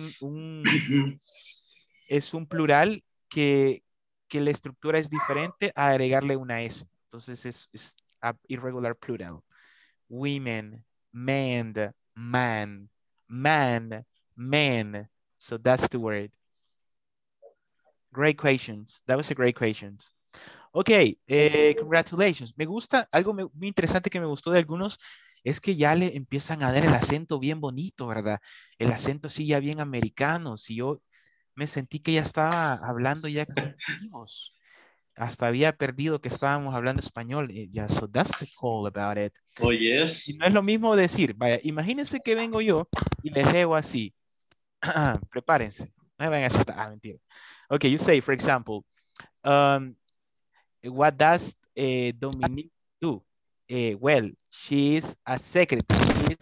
un plural que la estructura es diferente a agregarle una S. Entonces es irregular plural. Women, men, man, man, men. So that's the word. Great questions. That was a great questions. Okay, congratulations. Me gusta, algo muy interesante que me gustó de algunos es que ya le empiezan a dar el acento bien bonito, ¿verdad? El acento sí ya bien americano. Si yo... me sentí que ya estaba hablando ya con amigos. Hasta había perdido que estábamos hablando español. Yeah, so that's the call about it. Oh, yes. Y no es lo mismo decir, vaya, imagínense que vengo yo y les leo así. Prepárense. No me van a asustar. Ah, mentira. Okay, you say, for example, what does Dominique do? Well, she is a secretary.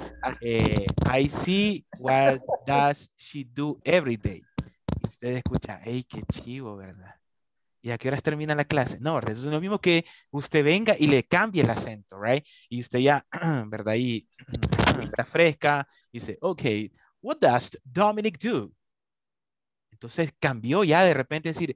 I see what does she do every day. Usted escucha, hey, qué chivo, ¿verdad? ¿Y a qué horas termina la clase? No, ¿verdad? Es lo mismo que usted venga y le cambie el acento, right? Y usted ya, ¿verdad? Y está fresca, y dice, okay, what does Dominic do? Entonces cambió ya de repente decir,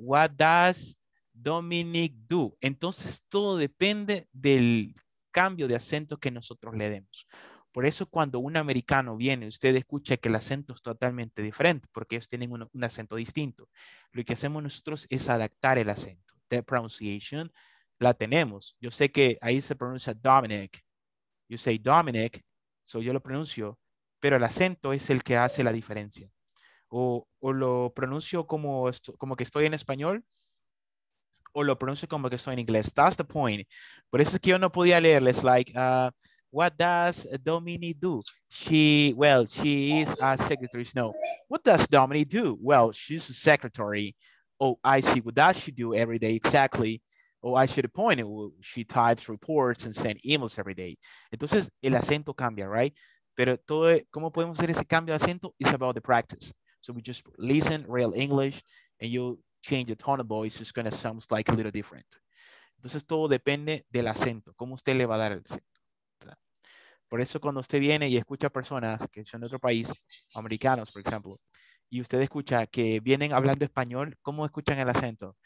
what does Dominic do. Entonces todo depende del cambio de acento que nosotros le demos. Por eso cuando un americano viene, usted escucha que el acento es totalmente diferente porque ellos tienen un acento distinto. Lo que hacemos nosotros es adaptar el acento. The pronunciation la tenemos. Yo sé que ahí se pronuncia Dominic. You say Dominic, so yo lo pronuncio, pero el acento es el que hace la diferencia. O lo pronuncio como que estoy en español, o lo pronuncio como que estoy en inglés. That's the point. Por eso es que yo no podía leerles, like, what does Dominic do? She is a secretary. No. What does Dominic do? Well, she's a secretary. Oh, I see. What does she do every day? Exactly. Oh, I should point it. She types reports and sends emails every day. Entonces, el acento cambia, right? Pero todo, ¿cómo podemos hacer ese cambio de acento? It's about the practice. So we just listen real English and you change the tone of voice, it's going to sound like a little different. Entonces todo depende del acento, cómo usted le va a dar el acento, ¿verdad? Por eso cuando usted viene y escucha personas que son de otro país, americanos por ejemplo, y usted escucha que vienen hablando español, ¿cómo escuchan el acento?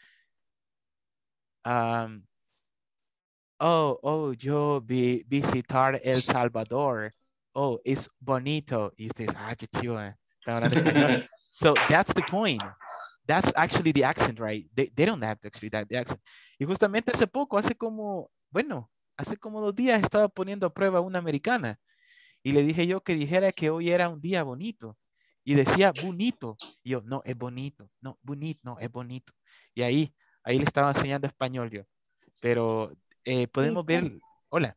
Yo visitar El Salvador. Oh, it's bonito. Y usted dice, qué chido, están hablando español. So that's the point. That's actually the accent, right? They don't have actually that the accent. Y justamente hace poco, hace como 2 días estaba poniendo a prueba una americana y le dije yo que dijera que hoy era un día bonito y decía bonito. Y yo, no, es bonito. No, bonito, no, es bonito. Y ahí le estaba enseñando español yo. Pero podemos ver, hola.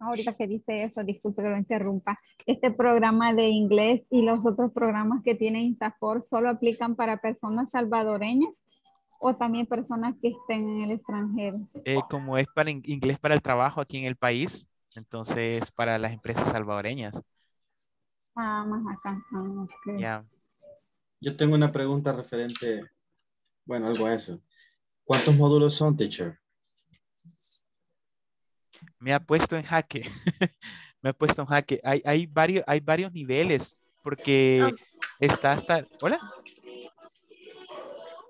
Ahorita que dice eso, disculpe que lo interrumpa, este programa de inglés y los otros programas que tiene Instafor solo aplican para personas salvadoreñas o también personas que estén en el extranjero. Como es para inglés para el trabajo aquí en el país, entonces para las empresas salvadoreñas. Ah, más acá. Ah, okay. Yeah. Yo tengo una pregunta referente, bueno, algo a eso. ¿Cuántos módulos son, teacher? Me ha puesto en jaque. Me ha puesto en jaque. Hay varios niveles porque está hasta... Hola.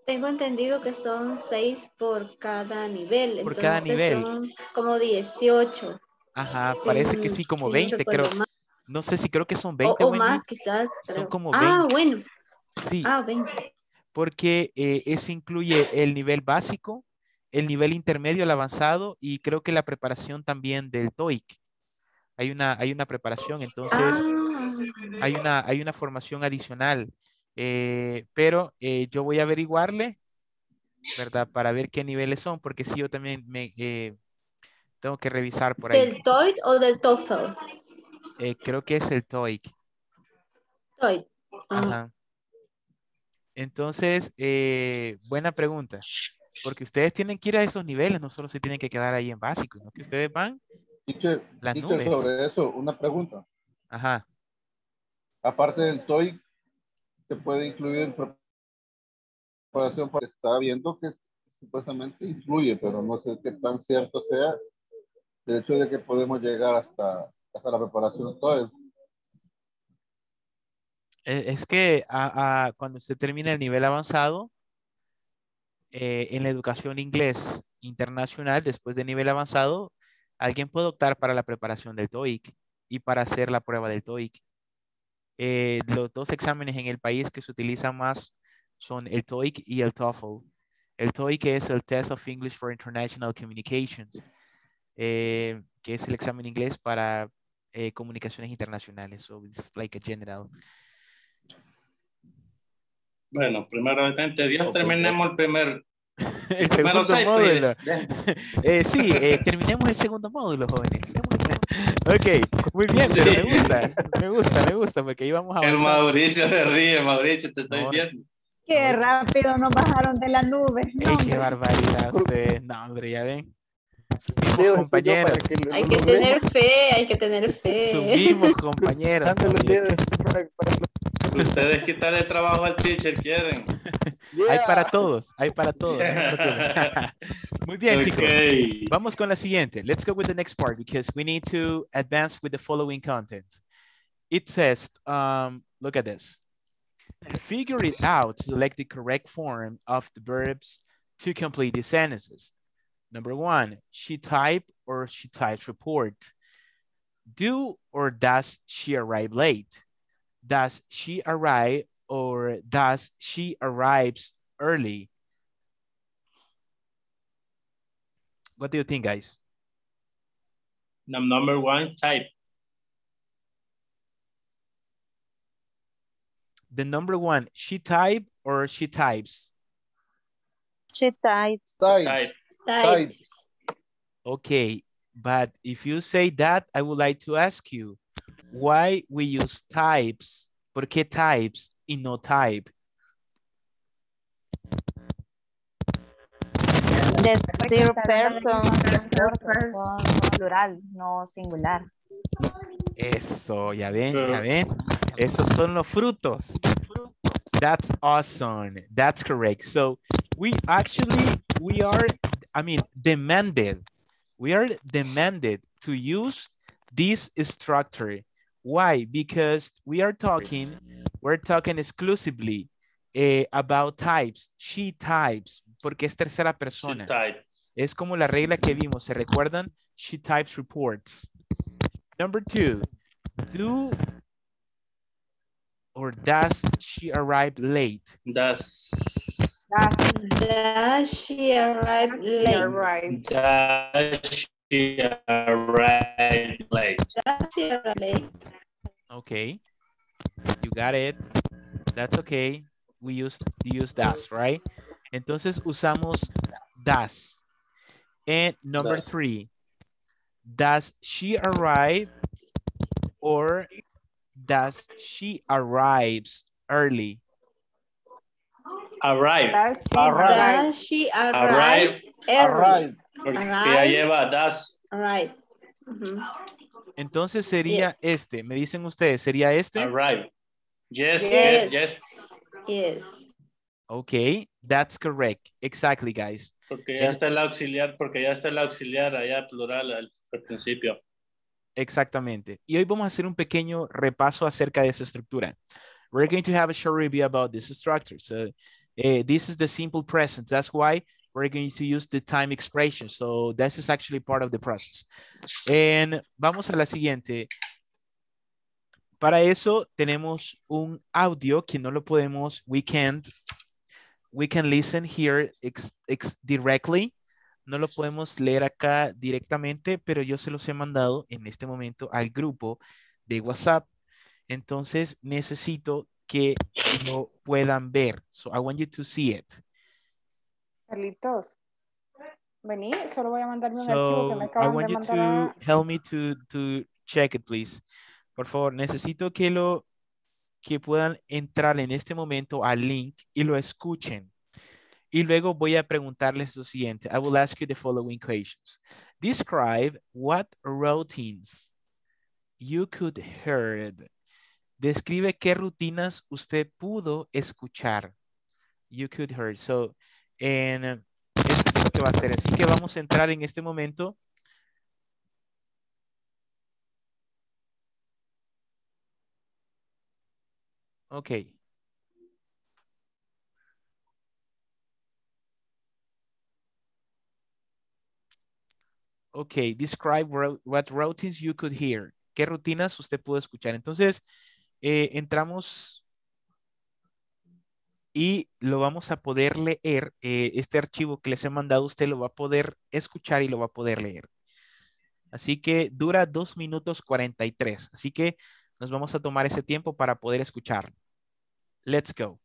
Tengo entendido que son 6 por cada nivel. Por entonces cada nivel. Son como 18. Ajá, parece que sí, como 20 creo. Más. No sé si creo que son 20 o más quizás. Pero... Son como 20. Ah, bueno. Sí. Ah, 20. Porque ese incluye el nivel básico, el nivel intermedio, el avanzado y creo que la preparación también del TOEIC. Hay una preparación, entonces hay una formación adicional. Pero yo voy a averiguarle, ¿verdad? Para ver qué niveles son, porque sí, yo también me tengo que revisar por ahí. ¿Del TOEIC o del TOEFL? Creo que es el TOEIC. TOEIC. Ajá. Entonces, buena pregunta. Porque ustedes tienen que ir a esos niveles, no solo se tienen que quedar ahí en básico, ¿no? Que ustedes van las nubes. Sobre eso, una pregunta. Ajá. Aparte del TOEIC, ¿se puede incluir preparación? Está viendo que supuestamente incluye, pero no sé qué tan cierto sea el hecho de que podemos llegar hasta la preparación TOEIC. Es que cuando usted termina el nivel avanzado, en la educación inglés internacional, después de nivel avanzado, alguien puede optar para la preparación del TOEIC y para hacer la prueba del TOEIC. Los dos exámenes en el país que se utilizan más son el TOEIC y el TOEFL. El TOEIC es el Test of English for International Communications, que es el examen inglés para comunicaciones internacionales. So it's like a general. Bueno, primeramente, Dios, terminemos el primer... el segundo módulo. Sí, terminemos el segundo módulo, jóvenes. Ok, muy bien, sí. Pero me gusta, porque ahí vamos a avanzar. El Mauricio se ríe, Mauricio, te estoy viendo. Qué rápido nos bajaron de la nube. No, qué barbaridad ustedes. No, hombre, ya ven. Subimos, compañeros. Hay que tener fe, Subimos, compañeros. Ustedes quitarle trabajo al teacher, ¿quieren? Yeah. Hay para todos. Muy bien, okay, chicos. Vamos con la siguiente. Let's go with the next part because we need to advance with the following content. It says, look at this. and figure it out to select the correct form of the verbs to complete the sentences. Number 1, she typed or she types report. Do or does she arrive late? Does she arrive or does she arrives early? What do you think, guys? Number 1, type. The number 1, she type or she types? She types. Types. Okay, but if you say that, I would like to ask you, why we use types? ¿Por qué types and no type? Third person, plural, no singular. Eso, ya ven, ya ven. Esos son los frutos. That's awesome. That's correct. So we are demanded to use this structure. Why? Because we're talking exclusively about types. She types, porque es tercera persona. Es como la regla que vimos, ¿se recuerdan? She types reports. Number 2, do or does she arrive late? Does she arrive late? Okay, you got it. That's okay. We use does, right? Entonces usamos does. And number 3, does she arrive or does she arrives early? Arrive. Entonces sería este. Me dicen ustedes, ¿sería este? Arrive. Yes. Okay, that's correct. Exactly, guys. Porque ya está el auxiliar, allá plural al principio. Exactamente. Y hoy vamos a hacer un pequeño repaso acerca de esa estructura. We're going to have a short review about this structure. So this is the simple present. That's why we're going to use the time expression. So this is actually part of the process. And vamos a la siguiente. Para eso tenemos un audio que no lo podemos, we can listen here directly. No lo podemos leer acá directamente, pero yo se los he mandado en este momento al grupo de WhatsApp. Entonces necesito que lo puedan ver. So I want you to see it. Carlitos, vení, solo voy a mandarme un archivo que me acaban de mandar. So I want you to help me to check it, please. Por favor, necesito que puedan entrar en este momento al link y lo escuchen. Y luego voy a preguntarles lo siguiente. I will ask you the following questions. Describe what routines you could heard. Describe qué rutinas usted pudo escuchar. You could heard. So, and esto es lo que va a hacer. Así que vamos a entrar en este momento. Okay. Okay, describe what routines you could hear. ¿Qué rutinas usted pudo escuchar? Entonces, entramos y lo vamos a poder leer. Este archivo que les he mandado, usted lo va a poder escuchar y lo va a poder leer. Así que dura 2 minutos 43. Así que nos vamos a tomar ese tiempo para poder escuchar. Let's go.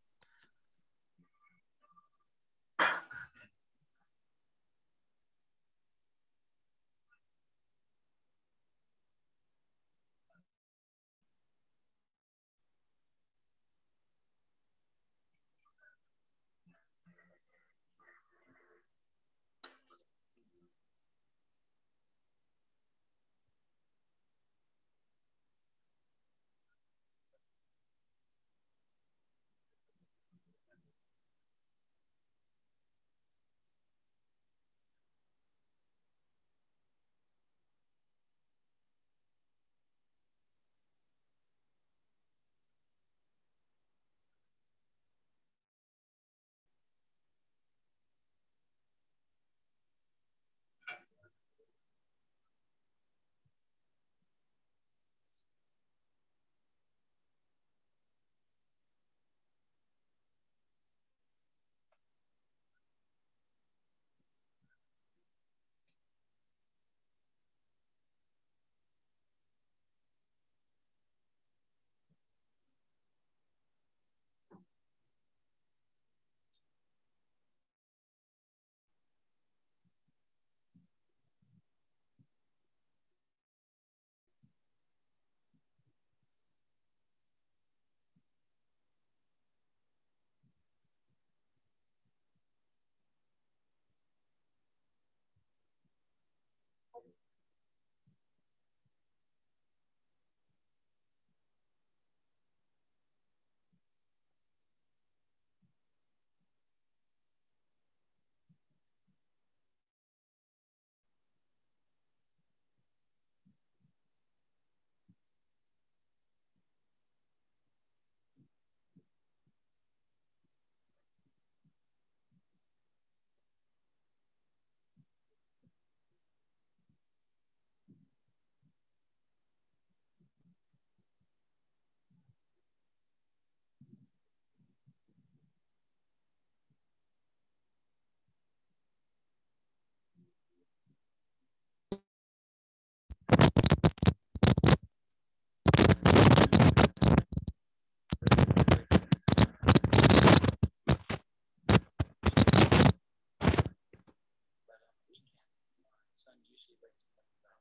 son usually wakes me up around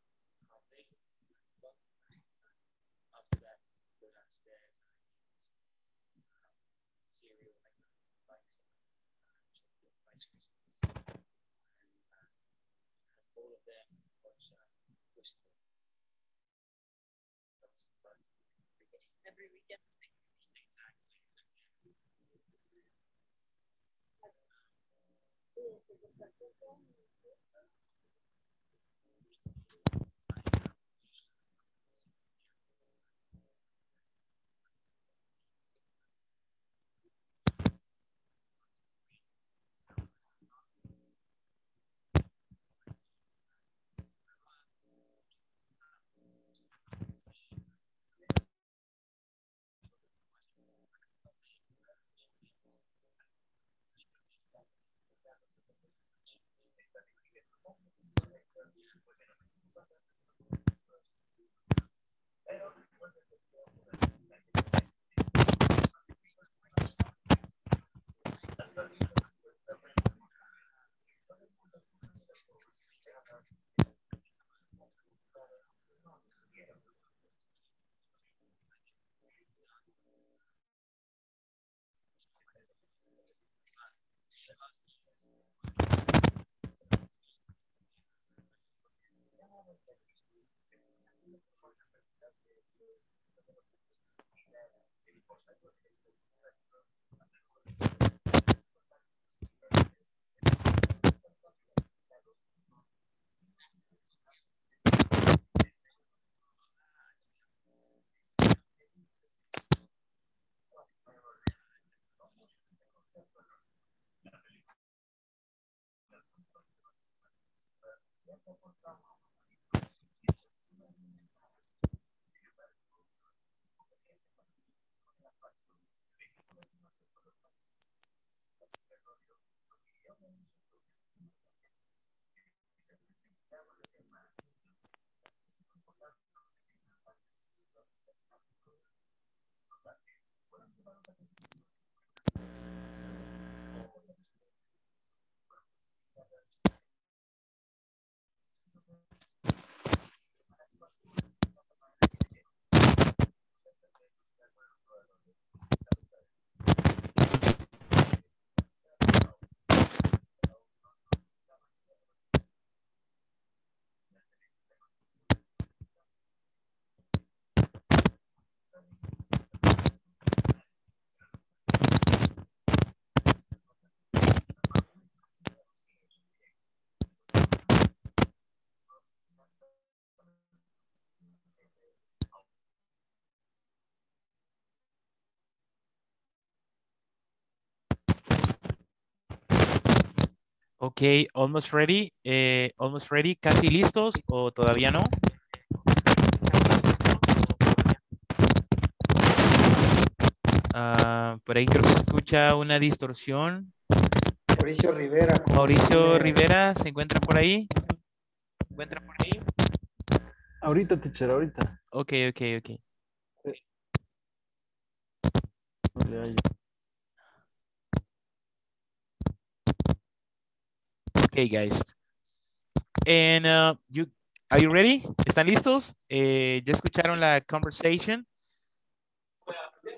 8. After that, go downstairs and eat cereal, like some Rice Krispies. And all of them watch Toy Story. Every weekend. Okay, almost ready. Almost ready. Casi listos o todavía no. Por ahí creo que escucha una distorsión. Mauricio Rivera. Mauricio Rivera, ¿se encuentra por ahí? ¿Se encuentra por ahí? Ahorita, teacher, ahorita. Okay. No le hallo. Okay, guys. And are you ready? ¿Están listos? ¿Ya escucharon la conversation?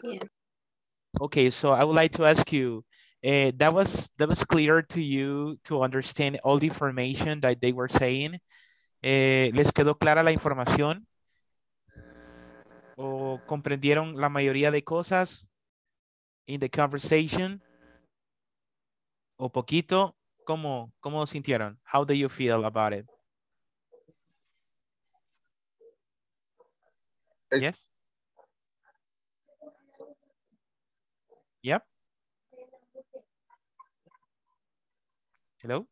Yeah. Okay, so I would like to ask you, that was clear to you to understand all the information that they were saying? ¿Les quedó clara la información? ¿O comprendieron la mayoría de cosas in the conversation? ¿O poquito? ¿Cómo sintieron? How do you feel about it? Yes? Yep. Hello?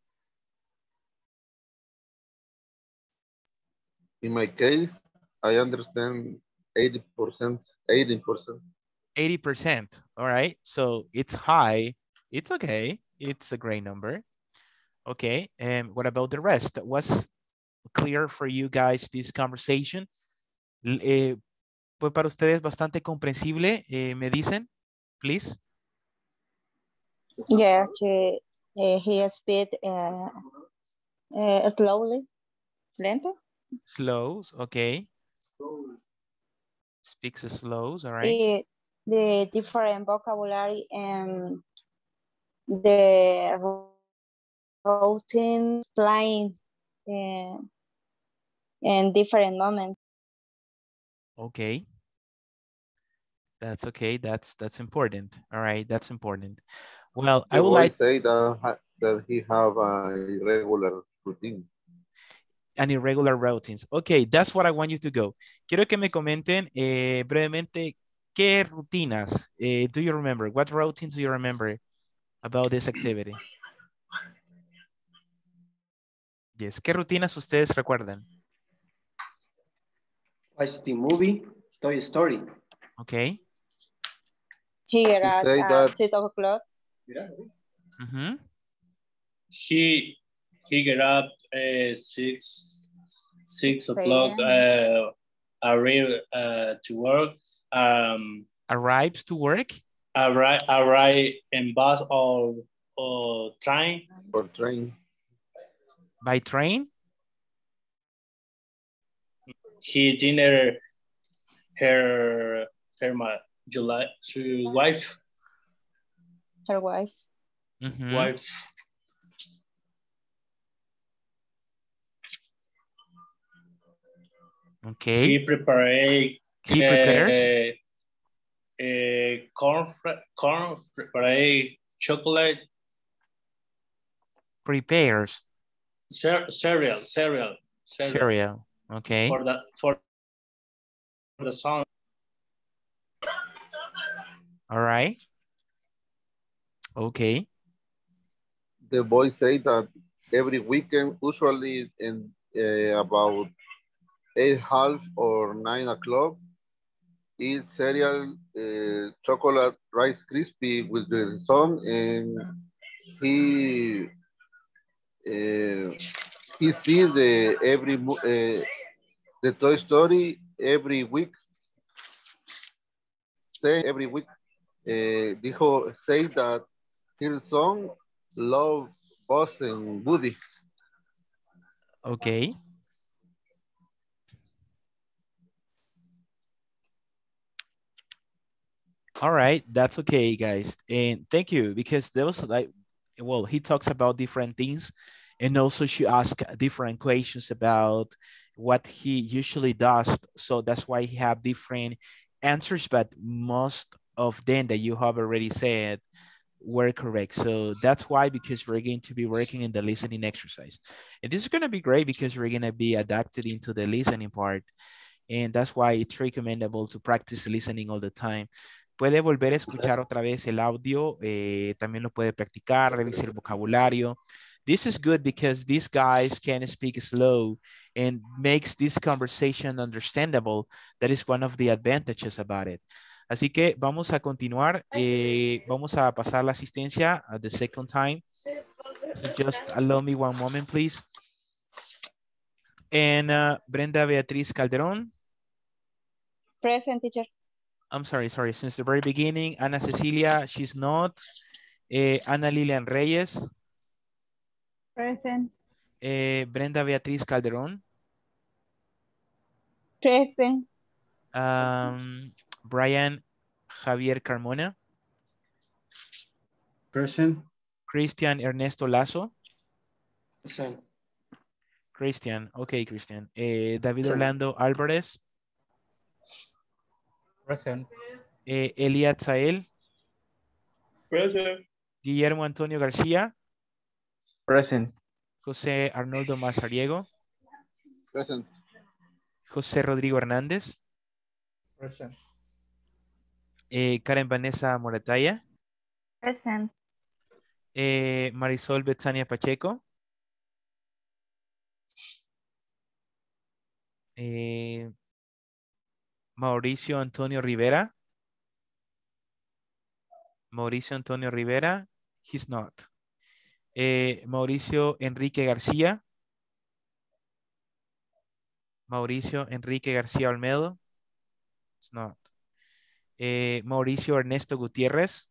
In my case, I understand 80%. 80%. All right. So it's high. It's okay. It's a great number. Okay, and what about the rest? What's clear for you guys this conversation? Pues para ustedes bastante comprensible, me dicen, please. Yeah, he speaks slowly. Lento. Slows, okay. Speaks slows, all right. The different vocabulary and the routine, flying, and different moments. Okay. That's okay. That's important. All right, that's important. Well, I would like to say that he have a regular routine. An irregular routines. Okay, that's what I want you to go. Quiero que me comenten brevemente qué rutinas do you remember? What routines do you remember about this activity? Yes, ¿qué rutinas ustedes recuerdan? Watch the movie, Toy Story. Okay. Here at 6 o'clock. Mm-hmm. He get up at 6 o'clock. Arrives to work. Arrive in bus or train. Or train. By train. He dinner her wife. Her wife. Mm-hmm. Wife. Okay. He prepares corn prepare chocolate. Prepares. Cereal. Okay. For the song. All right. Okay. The boys say that every weekend, usually in about 8:30 or 9 o'clock, eat cereal, chocolate, Rice Krispie with the son, and he sees the Toy Story every week. Every week, say that his son loves Buzz and Woody. Okay. All right, that's okay, guys. And thank you, because there was like, well, he talks about different things, and also she asked different questions about what he usually does. So that's why he have different answers, but most of them that you have already said were correct. So that's why, because we're going to be working in the listening exercise. And this is going to be great because we're going to be adapted into the listening part. And that's why it's recommendable to practice listening all the time. Puede volver a escuchar otra vez el audio, también lo puede practicar, revisar el vocabulario. This is good because these guys can speak slow and makes this conversation understandable. That is one of the advantages about it. Así que vamos a continuar. Vamos a pasar la asistencia at the second time. Just allow me one moment, please. And Brenda Beatriz Calderón. Present, teacher. I'm sorry, since the very beginning. Ana Cecilia, she's not. Ana Lilian Reyes. Present. Brenda Beatriz Calderón. Present. Brian Javier Carmona. Present. Christian Ernesto Lazo. Present. Christian, okay, Christian. David Orlando Álvarez. Present. Elia Zael. Present. Guillermo Antonio García. Present. José Arnoldo Mazariego. Present. José Rodrigo Hernández. Present. Karen Vanessa Morataya. Present. Marisol Betsania Pacheco. Mauricio Antonio Rivera, he's not. Mauricio Enrique García. Mauricio Enrique García Olmedo, it's not. Mauricio Ernesto Gutiérrez.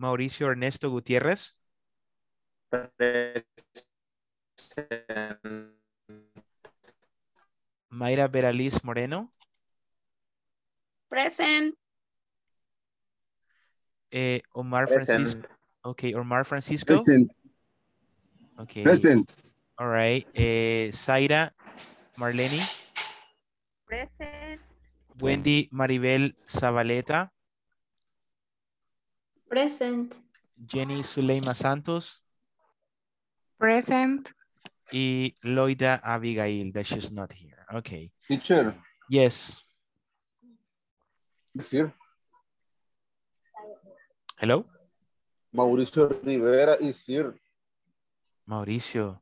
Mauricio Ernesto Gutiérrez. present. Mayra Beraliz Moreno. Present. Omar present. Francisco. Okay, Omar Francisco. Present. Okay. Present. All right. Zaira Marleni. Present. Wendy Maribel Zabaleta. Present. Jenny Zuleima Santos. Present. Y Loida Abigail, that she's not here. Okay. Teacher. Yes. Is here. Hello. Mauricio Rivera is here. Mauricio.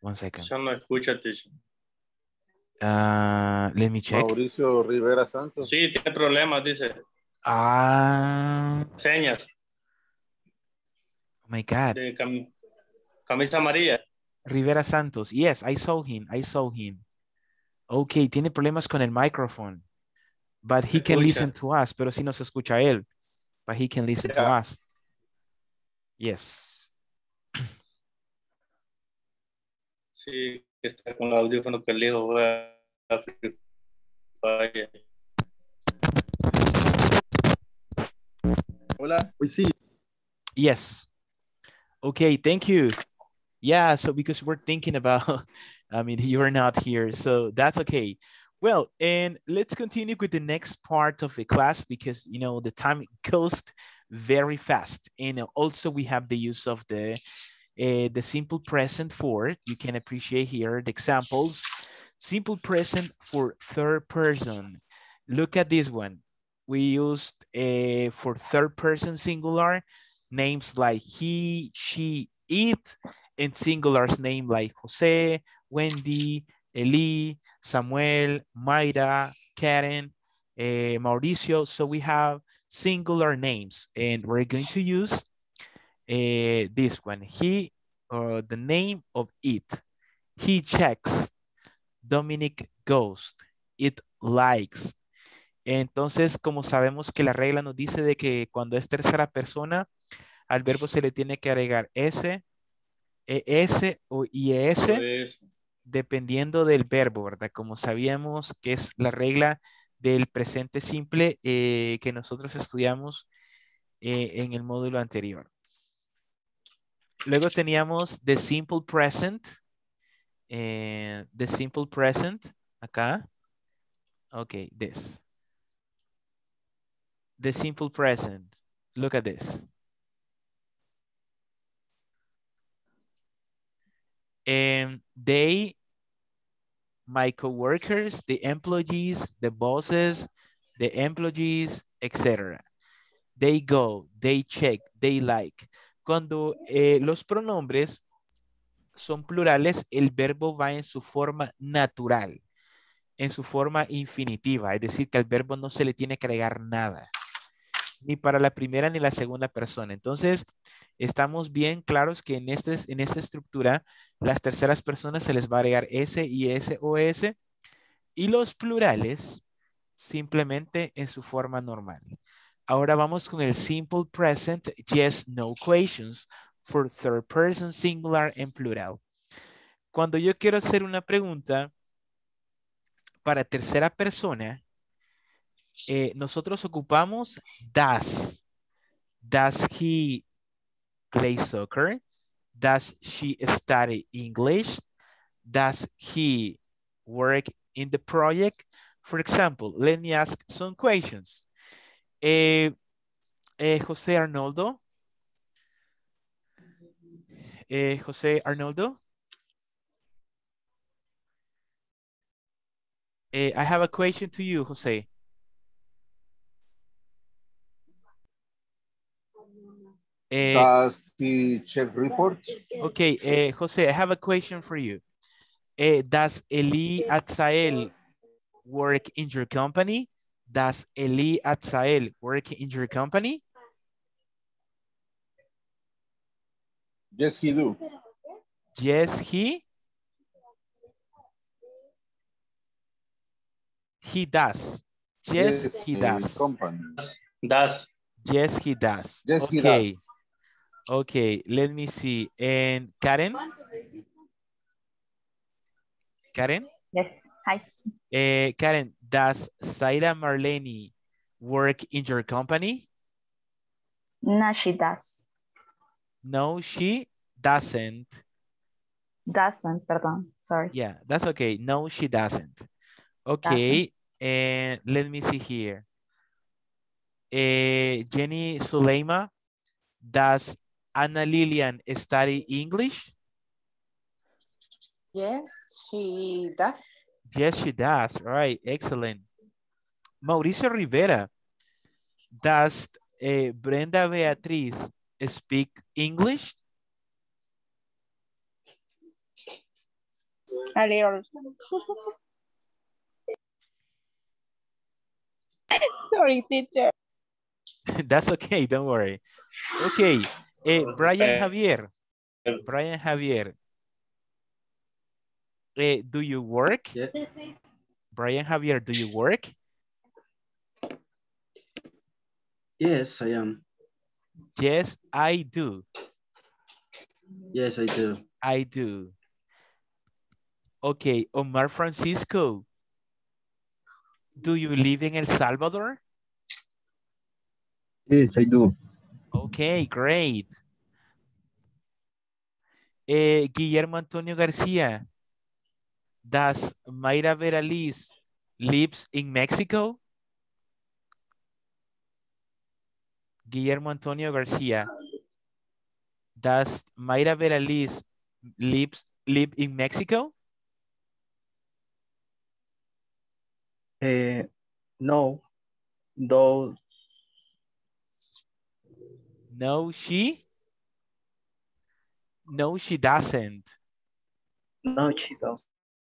One second. Let me check. Mauricio Rivera Santos. Sí, tiene problemas, dice. Ah. Señas. Oh my God. Camisa amarilla. Rivera Santos. Yes, I saw him. I saw him. Okay, tiene problemas con el microphone. But he can listen to us. Pero si no se escucha él. But he can listen to us. Yes. Sí, está con el audífono que le digo. Hola, we see. Yes. Okay, thank you. Yeah, so because we're thinking about, I mean, you're not here, so that's okay. Well, and let's continue with the next part of the class because, you know, the time goes very fast. And also we have the use of the simple present for, you can appreciate here the examples. Simple present for third person. Look at this one. We used for third person singular names like he, she, it, and singulars name like Jose, Wendy, Eli, Samuel, Mayra, Karen, Mauricio. So we have singular names and we're going to use this one, he, or the name of it. He checks. Dominic goes. It likes. Entonces, como sabemos que la regla nos dice de que cuando es tercera persona, al verbo se le tiene que agregar S, ES o IES, dependiendo del verbo, ¿verdad? Como sabíamos que es la regla del presente simple que nosotros estudiamos en el módulo anterior. Luego teníamos the simple present, acá. Okay, this. The simple present, look at this. They, my coworkers, the employees, the bosses, the employees, etc. They go, they check, they like. Cuando los pronombres son plurales, el verbo va en su forma natural, en su forma infinitiva. Es decir, que al verbo no se le tiene que agregar nada, ni para la primera ni la segunda persona. Entonces, estamos bien claros que en esta estructura, las terceras personas se les va a agregar S, IS o S, y los plurales simplemente en su forma normal. Ahora vamos con el simple present, yes, no questions for third person, singular and plural. Cuando yo quiero hacer una pregunta para tercera persona, nosotros ocupamos does. Does he play soccer? Does she study English? Does he work in the project? For example, let me ask some questions. José Arnoldo. José Arnoldo. I have a question to you, José. Does he check reports? Okay, José, I have a question for you. Does Eli Atzael work in your company? Does Eli Atzael work in your company? Yes, he do. Yes, he? He does. Yes, yes he does. Company. Does. Yes, he does. Yes, okay. He does. Okay, let me see. And Karen? Karen? Yes, hi. Karen, does Zaira Marlene work in your company? No, she does. No, she doesn't. Doesn't, pardon, sorry. Yeah, that's okay. No, she doesn't. Okay, doesn't. And let me see here. Jenny Suleima, does Ana Lilian study English? Yes, she does. Yes, she does. All right, excellent. Mauricio Rivera, does Brenda Beatriz speak English? A little. Sorry, teacher. That's okay, don't worry. Okay, Brian Javier. Brian Javier. Do you work? Yeah. Brian Javier, do you work? Yes, I am. Yes, I do. Yes, I do. I do. Okay, Omar Francisco. Do you live in El Salvador? Yes, I do. Okay, great. Guillermo Antonio Garcia. Does Mayra Veraliz lives in Mexico? Guillermo Antonio Garcia. Does Mayra Veraliz live in Mexico? No. Though. No, she? No, she doesn't. No, she doesn't.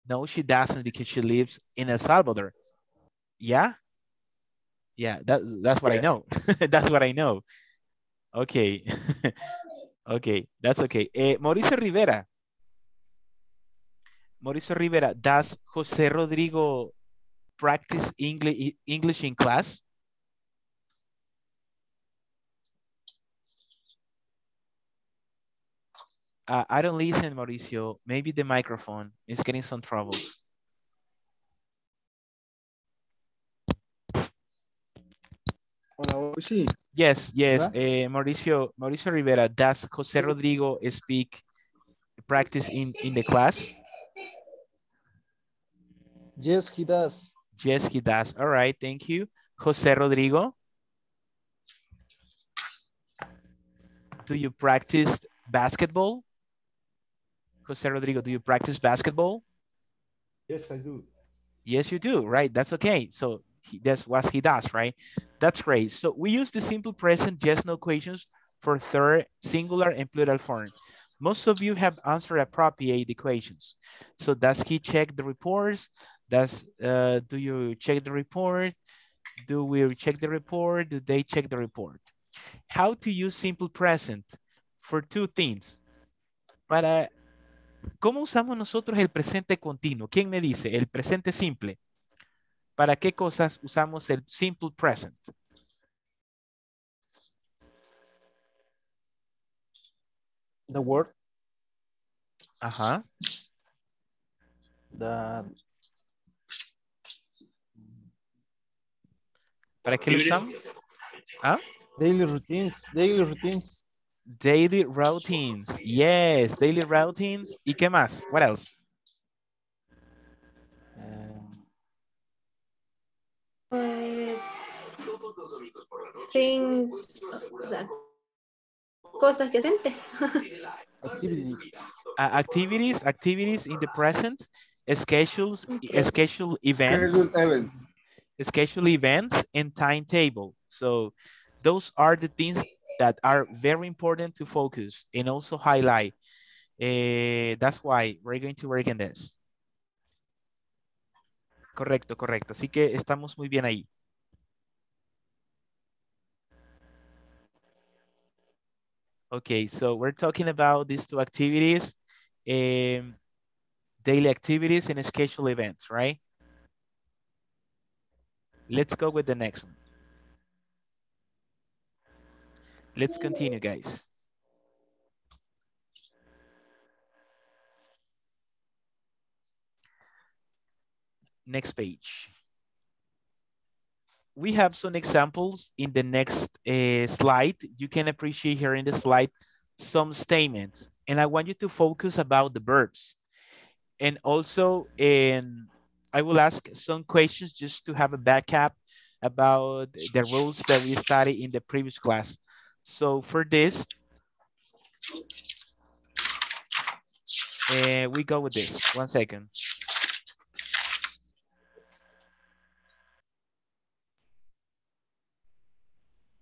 No, she doesn't because she lives in El Salvador. Yeah? Yeah, that's what I know. That's what I know. Okay. Okay, that's okay. Mauricio Rivera. Mauricio Rivera, does Jose Rodrigo practice English in class? I don't listen, Mauricio. Maybe the microphone is getting some trouble. Yes, yes. Mauricio Rivera, does Jose Rodrigo practice in the class? Yes, he does. Yes, he does. All right, thank you. Jose Rodrigo, do you practice basketball? Jose Rodrigo, do you practice basketball? Yes, I do. Yes, you do, right? That's okay. So that's what he does, right? That's great. So we use the simple present yes, no questions for third, singular, and plural form. Most of you have answered appropriate equations. So does he check the reports? Do you check the report? Do we check the report? Do they check the report? How to use simple present for two things. ¿Cómo usamos nosotros el presente continuo? ¿Quién me dice? El presente simple. ¿Para qué cosas usamos el simple present? The word. Ajá. ¿Para qué lo usamos? ¿Ah? Daily routines. Daily routines. Daily routines. Yes, daily routines. ¿Y qué más? What else? Things. O sea, cosas que hacen. Activities. Activities in the present. Schedules, okay. Schedule events. Schedule events and timetable. So those are the things that are very important to focus and also highlight. That's why we're going to work on this. Correcto, correcto. Así que estamos muy bien ahí. Okay, so we're talking about these two activities, daily activities and scheduled events, right? Let's go with the next one. Let's continue, guys. Next page. We have some examples in the next slide. You can appreciate here in the slide some statements, and I want you to focus about the verbs. And also, I will ask some questions just to have a backup about the rules that we studied in the previous class. So for this, we go with this. 1 second.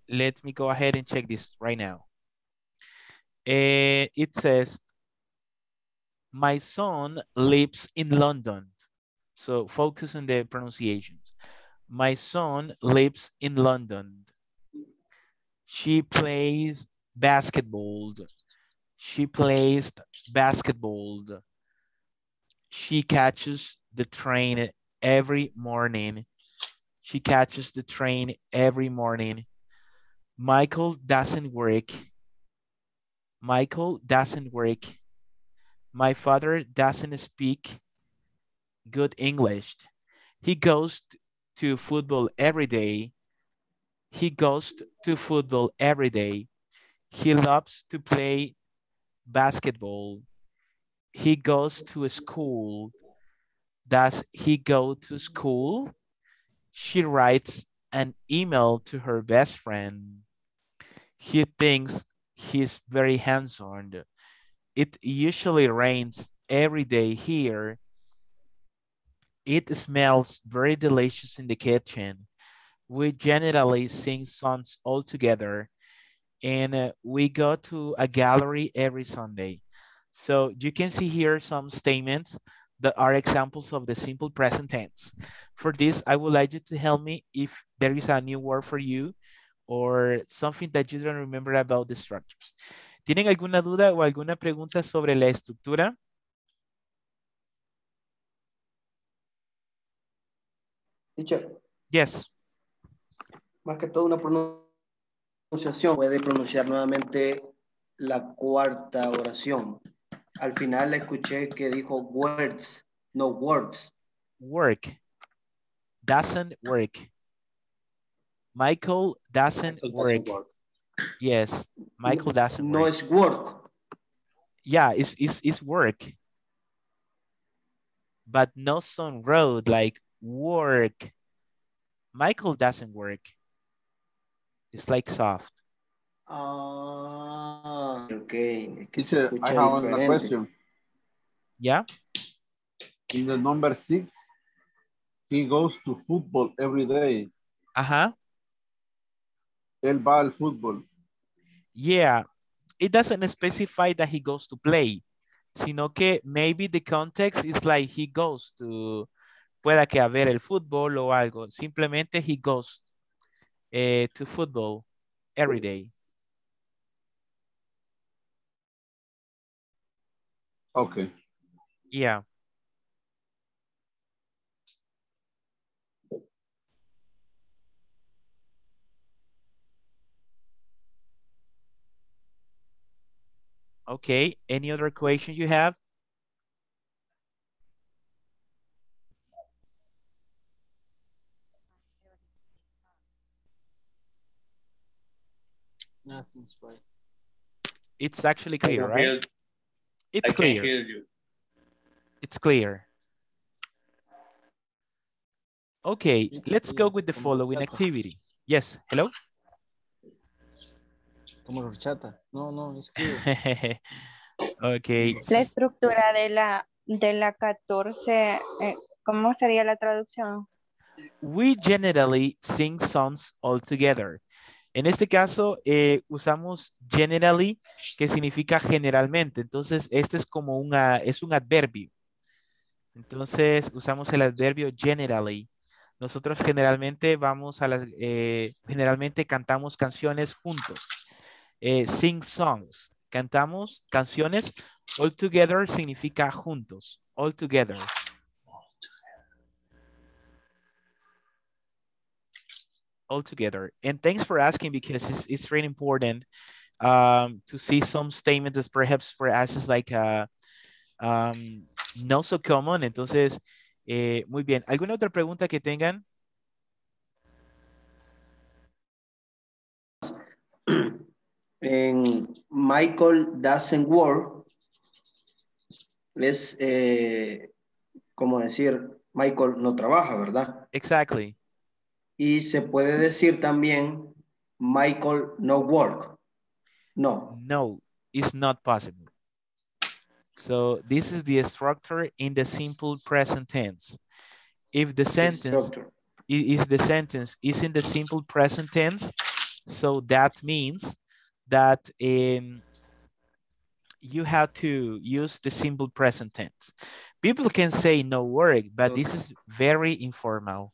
Let me go ahead and check this right now. It says, my son lives in London. So focus on the pronunciations. My son lives in London. She plays basketball. She plays basketball. She catches the train every morning. She catches the train every morning. Michael doesn't work. Michael doesn't work. My father doesn't speak good English. He goes to football every day. He goes to football every day. He loves to play basketball. He goes to school. Does he go to school? She writes an email to her best friend. He thinks he's very handsome. It usually rains every day here. It smells very delicious in the kitchen. We generally sing songs all together, and we go to a gallery every Sunday. So you can see here some statements that are examples of the simple present tense. For this, I would like you to help me if there is a new word for you or something that you don't remember about the structures. ¿Tienen alguna duda o alguna pregunta sobre la estructura? Teacher. Yes. Más que todo una pronunciación. Puede pronunciar nuevamente la cuarta oración. Al final la escuché que dijo words, no words. Work. Doesn't work. Michael doesn't work. Yes, Michael doesn't work. No, it's work. Yeah, it's work. But no son road, like work. Michael doesn't work. It's like soft. Okay. Teacher, I have a question. Yeah? In the number 6, he goes to football every day. Uh-huh. Él va al fútbol. Yeah, it doesn't specify that he goes to play, sino que maybe the context is like he goes to, pueda que a ver el fútbol o algo. Simplemente he goes to football every day. Okay. Yeah. Okay, any other question you have? Nothing's right. It's actually clear, right? It's clear. It's clear. Okay, let's go with the following activity. Yes, hello? No, no, it's clear. Okay. La estructura de la 14, ¿cómo sería la traducción? We generally sing songs all together. En este caso, usamos generally, que significa generalmente. Entonces, este es como un adverbio. Entonces, usamos el adverbio generally. Nosotros generalmente vamos a las, generalmente cantamos canciones juntos. Sing songs, cantamos canciones. All together significa juntos, all together. altogether. And thanks for asking, because it's really important to see some statements that perhaps for us is like no so common. Entonces, muy bien. ¿Alguna otra pregunta que tengan? Michael doesn't work. Es como decir, Michael no trabaja, ¿verdad? Exactly. Y se puede decir también, Michael no work. No. No, it's not possible. So this is the structure in the simple present tense. If the sentence is in the simple present tense, so that means that you have to use the simple present tense. People can say no work, but this is very informal.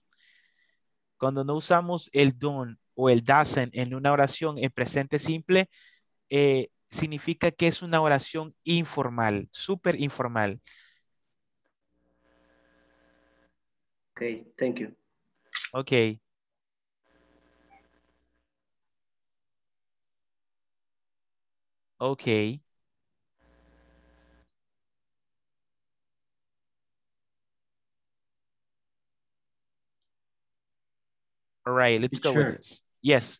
Cuando no usamos el don't o el doesn't en una oración en presente simple, significa que es una oración informal, súper informal. Okay, thank you. Okay. Okay. All right, let's go with this. Yes.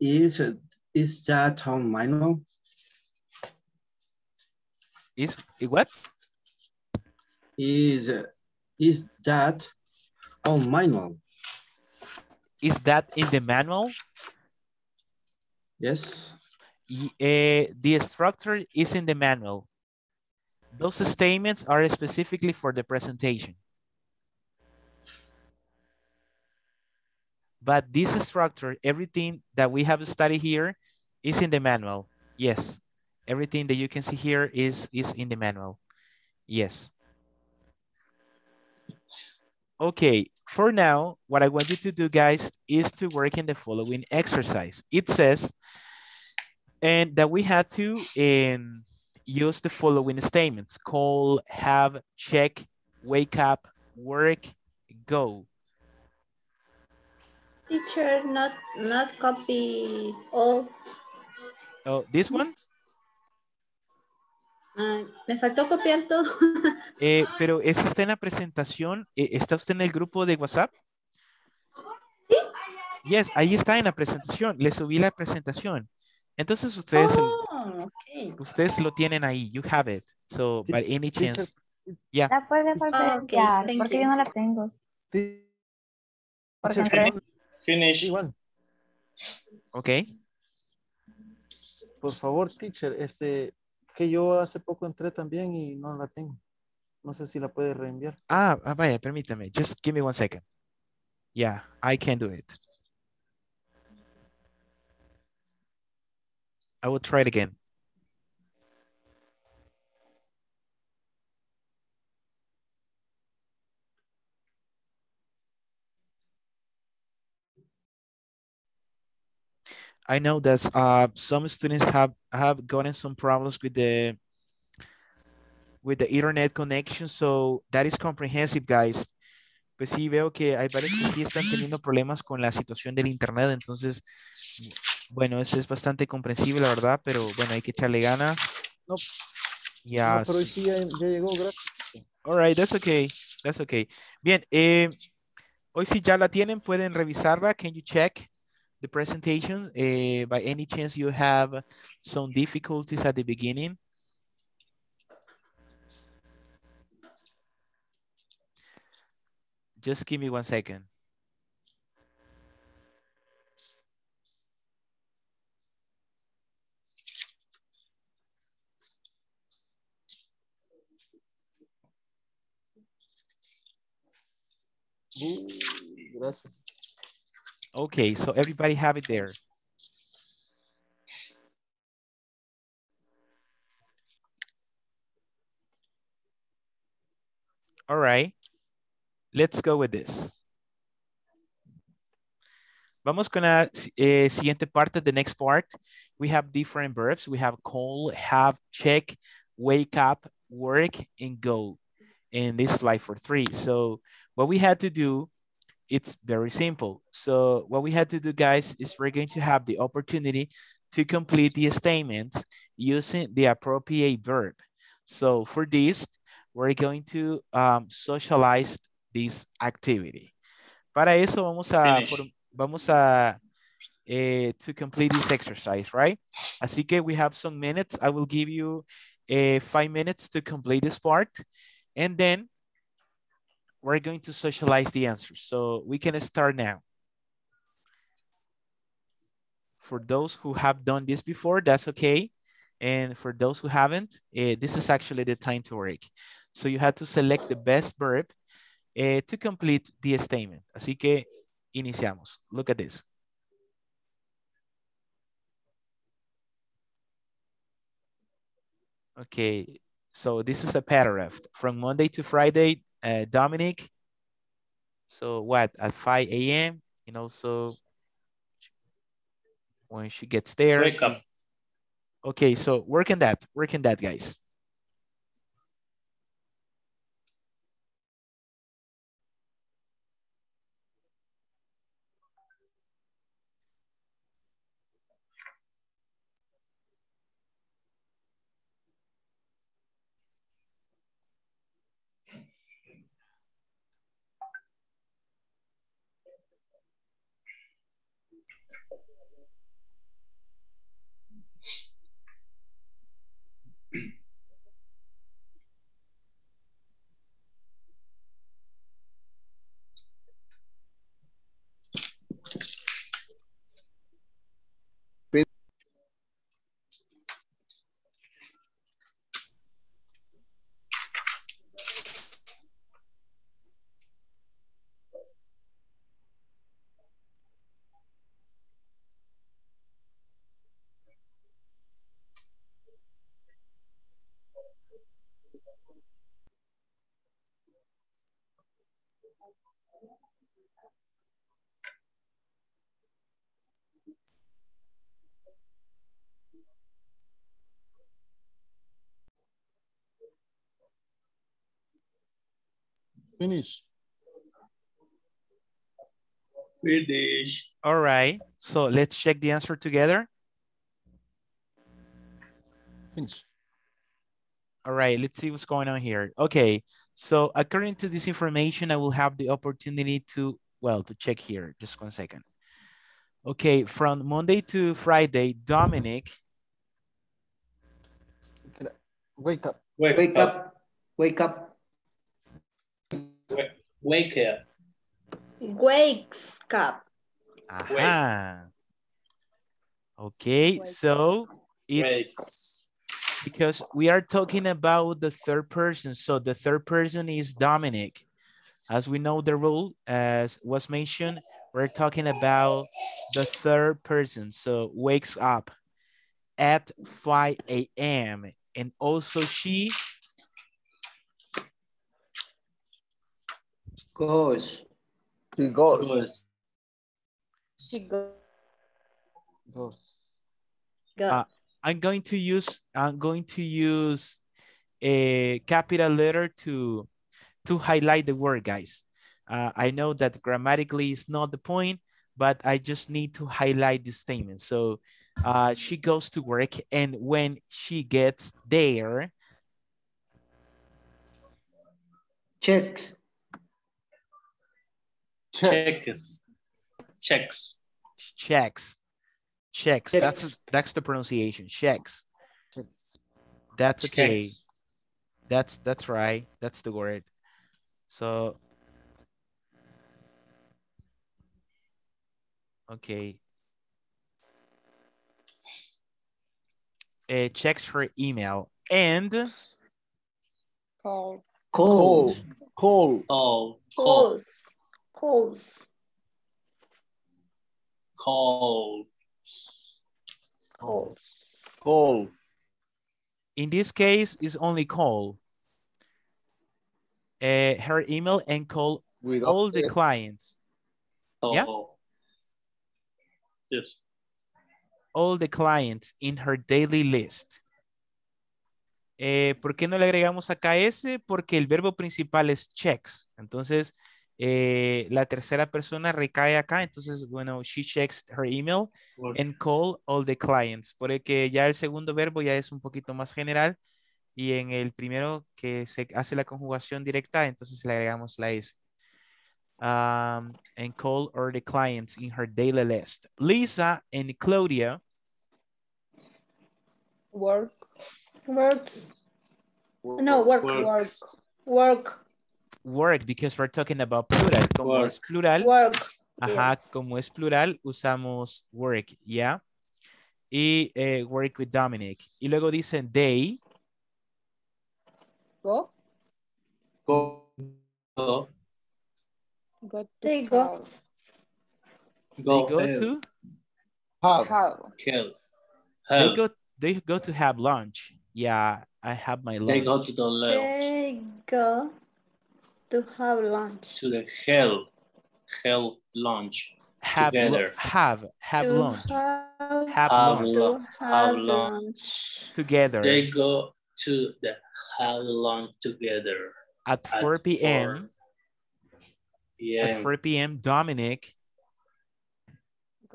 Is that Tom Mino? Is what? Is that on manual? Is that in the manual? Yes. The structure is in the manual. Those statements are specifically for the presentation. But this structure, everything that we have studied here is in the manual. Yes. Everything that you can see here is in the manual. Yes. Okay. For now, what I want you to do, guys, is to work in the following exercise. It says that we had to use the following statements: call, have, check, wake up, work, go. Teacher, not copy all. Oh, this one? Me faltó copiar todo. Pero eso está en la presentación. ¿Está usted en el grupo de WhatsApp? Sí. Yes, ahí está en la presentación. Le subí la presentación. Entonces ustedes, okay, ustedes lo tienen ahí. You have it. So, by any chance. Yeah. La puedes sortear, porque yo no la tengo. Finish. Ok. Por favor, teacher, que yo hace poco entré también y no la tengo. No sé si la puede reenviar. Ah, vaya, permítame. Just give me 1 second. Yeah, I can do it. I will try it again. I know that some students have gotten some problems with the internet connection, so that is comprehensive, guys. Pues sí, veo que hay varios que sí están teniendo problemas con la situación del internet, entonces, bueno, eso es bastante comprensible, la verdad, pero bueno, hay que echarle ganas. No, yeah, no, pero sí ya llegó, gracias. All right, that's okay, that's okay. Bien, hoy sí ya la tienen, pueden revisarla, can you check the presentation? By any chance you have some difficulties at the beginning? Just give me 1 second. Gracias. Okay, so everybody have it there. All right, let's go with this. Vamos con la siguiente parte, the next part. We have different verbs. We have call, have, check, wake up, work, and go in this slide for 3. So what we had to do It's very simple. So what we had to do, guys, is we're going to have the opportunity to complete the statement using the appropriate verb. So for this, we're going to socialize this activity. Para eso vamos a, to complete this exercise, right? Así que we have some minutes. I will give you 5 minutes to complete this part. And then we're going to socialize the answers. So we can start now. For those who have done this before, that's okay. And for those who haven't, this is actually the time to work. So you have to select the best verb to complete the statement. Así que iniciamos. Look at this. Okay, so this is a paragraph from Monday to Friday, Dominic. So what, at 5 a.m. and also when she gets there. Wake up. Okay, so work on that, guys. Finish. Finish. All right. So let's check the answer together. Finish. All right. Let's see what's going on here. Okay. So according to this information, I will have the opportunity to, well, to check here. Just 1 second. Okay. From Monday to Friday, Dominic. Wake up. Wake up. Wake up. Wake up. Wakes up. Aha. Okay, so it's because we are talking about the third person. So the third person is Dominic. As we know the rule, as was mentioned, we're talking about the third person. So wakes up at 5 a.m. And also she... goes. She goes. She goes. I'm going to use a capital letter to highlight the word, guys. I know that grammatically is not the point, but I just need to highlight the statement. So she goes to work, and when she gets there, checks. Checks. Checks. Checks. Checks. That's the pronunciation. Checks. Checks. That's okay. Checks. That's right. That's the word. So okay. Checks her email and calls. Calls. Calls. Calls. Call. In this case, it's only call. Her email and call with all the clients. Oh. Yeah. Yes. All the clients in her daily list. ¿Por qué no le agregamos acá ese? Porque el verbo principal es checks. Entonces La tercera persona recae acá, entonces, bueno, she checks her email and call all the clients, porque ya el segundo verbo ya es un poquito más general y en el primero que se hace la conjugación directa, entonces le agregamos la S. And call all the clients in her daily list. Lisa and Claudia work because we're talking about plural. Como work. Es plural. Work. Ajá, yes. Como es plural, usamos work, ¿ya? Yeah. Y work with Dominic. Y luego dicen they. They go to have lunch. Yeah, I have my lunch. They go to have lunch together. They go to the have lunch together. At 4 p.m. Yeah. At 4 p.m. Dominic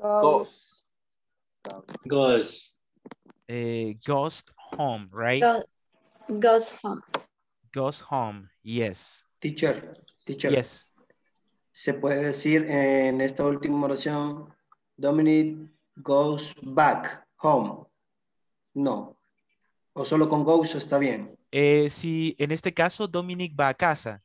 goes home, right? Goes home, yes. Teacher. Yes. Se puede decir en esta última oración, Dominic goes back home. No. O solo con goes está bien. Si en este caso Dominic va a casa.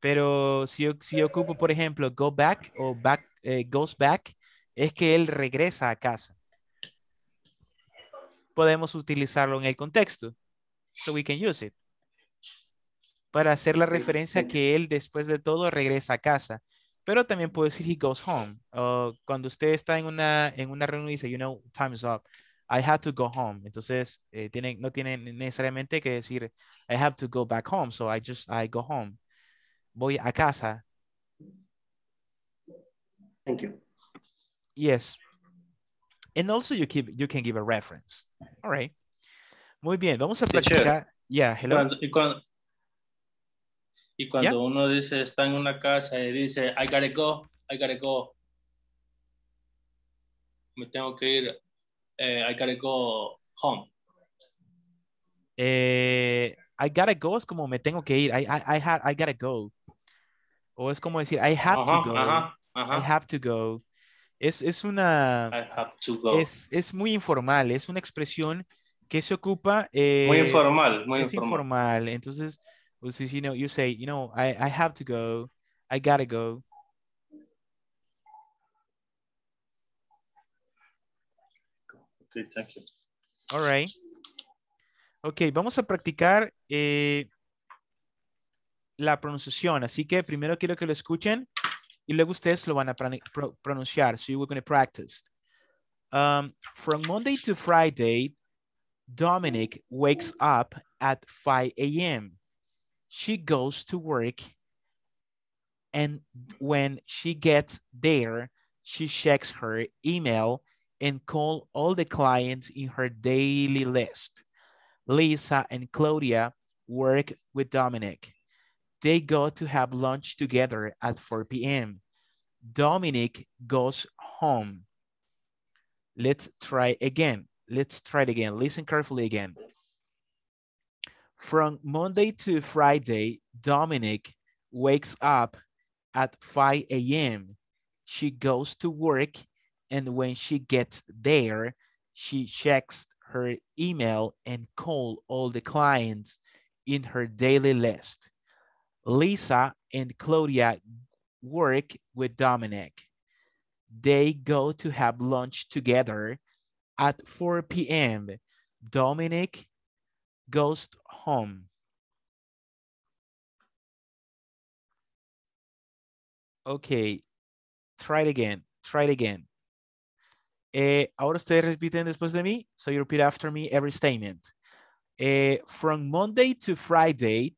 Pero si yo ocupo, por ejemplo, go back o back, goes back, es que él regresa a casa. Podemos utilizarlo en el contexto. So we can use it. Para hacer la referencia que él después de todo regresa a casa. Pero también puedo decir he goes home. Cuando usted está en una reunión y dice, you know, time is up. I have to go home. Entonces, no tienen necesariamente que decir, I have to go back home. So I go home. Voy a casa. Thank you. Yes. And also you can give a reference. All right. Muy bien. Vamos a practicar. Yeah, hello. Y cuando yeah. Uno dice, está en una casa y dice, I gotta go. Me tengo que ir, I gotta go home. I gotta go es como me tengo que ir. I gotta go. O es como decir, I have to go. I have to go. Es muy informal. Es una expresión que se ocupa. Muy informal. Entonces... you say, you know, I have to go. I gotta go. Okay, thank you. All right. Okay, vamos a practicar la pronunciación. Así que primero quiero que lo escuchen y luego ustedes lo van a pronunciar. So you're going to practice. From Monday to Friday, Dominic wakes up at 5 a.m. She goes to work, and when she gets there, she checks her email and calls all the clients in her daily list. Lisa and Claudia work with Dominic. They go to have lunch together at 4 p.m. Dominic goes home. Let's try it again. Listen carefully again. From Monday to Friday, Dominic wakes up at 5 a.m. She goes to work, and when she gets there, she checks her email and calls all the clients in her daily list. Lisa and Claudia work with Dominic. They go to have lunch together at 4 p.m. Dominic goes home. Okay, try it again. Ahora ustedes repiten después de mí, so you repeat after me every statement. From Monday to Friday,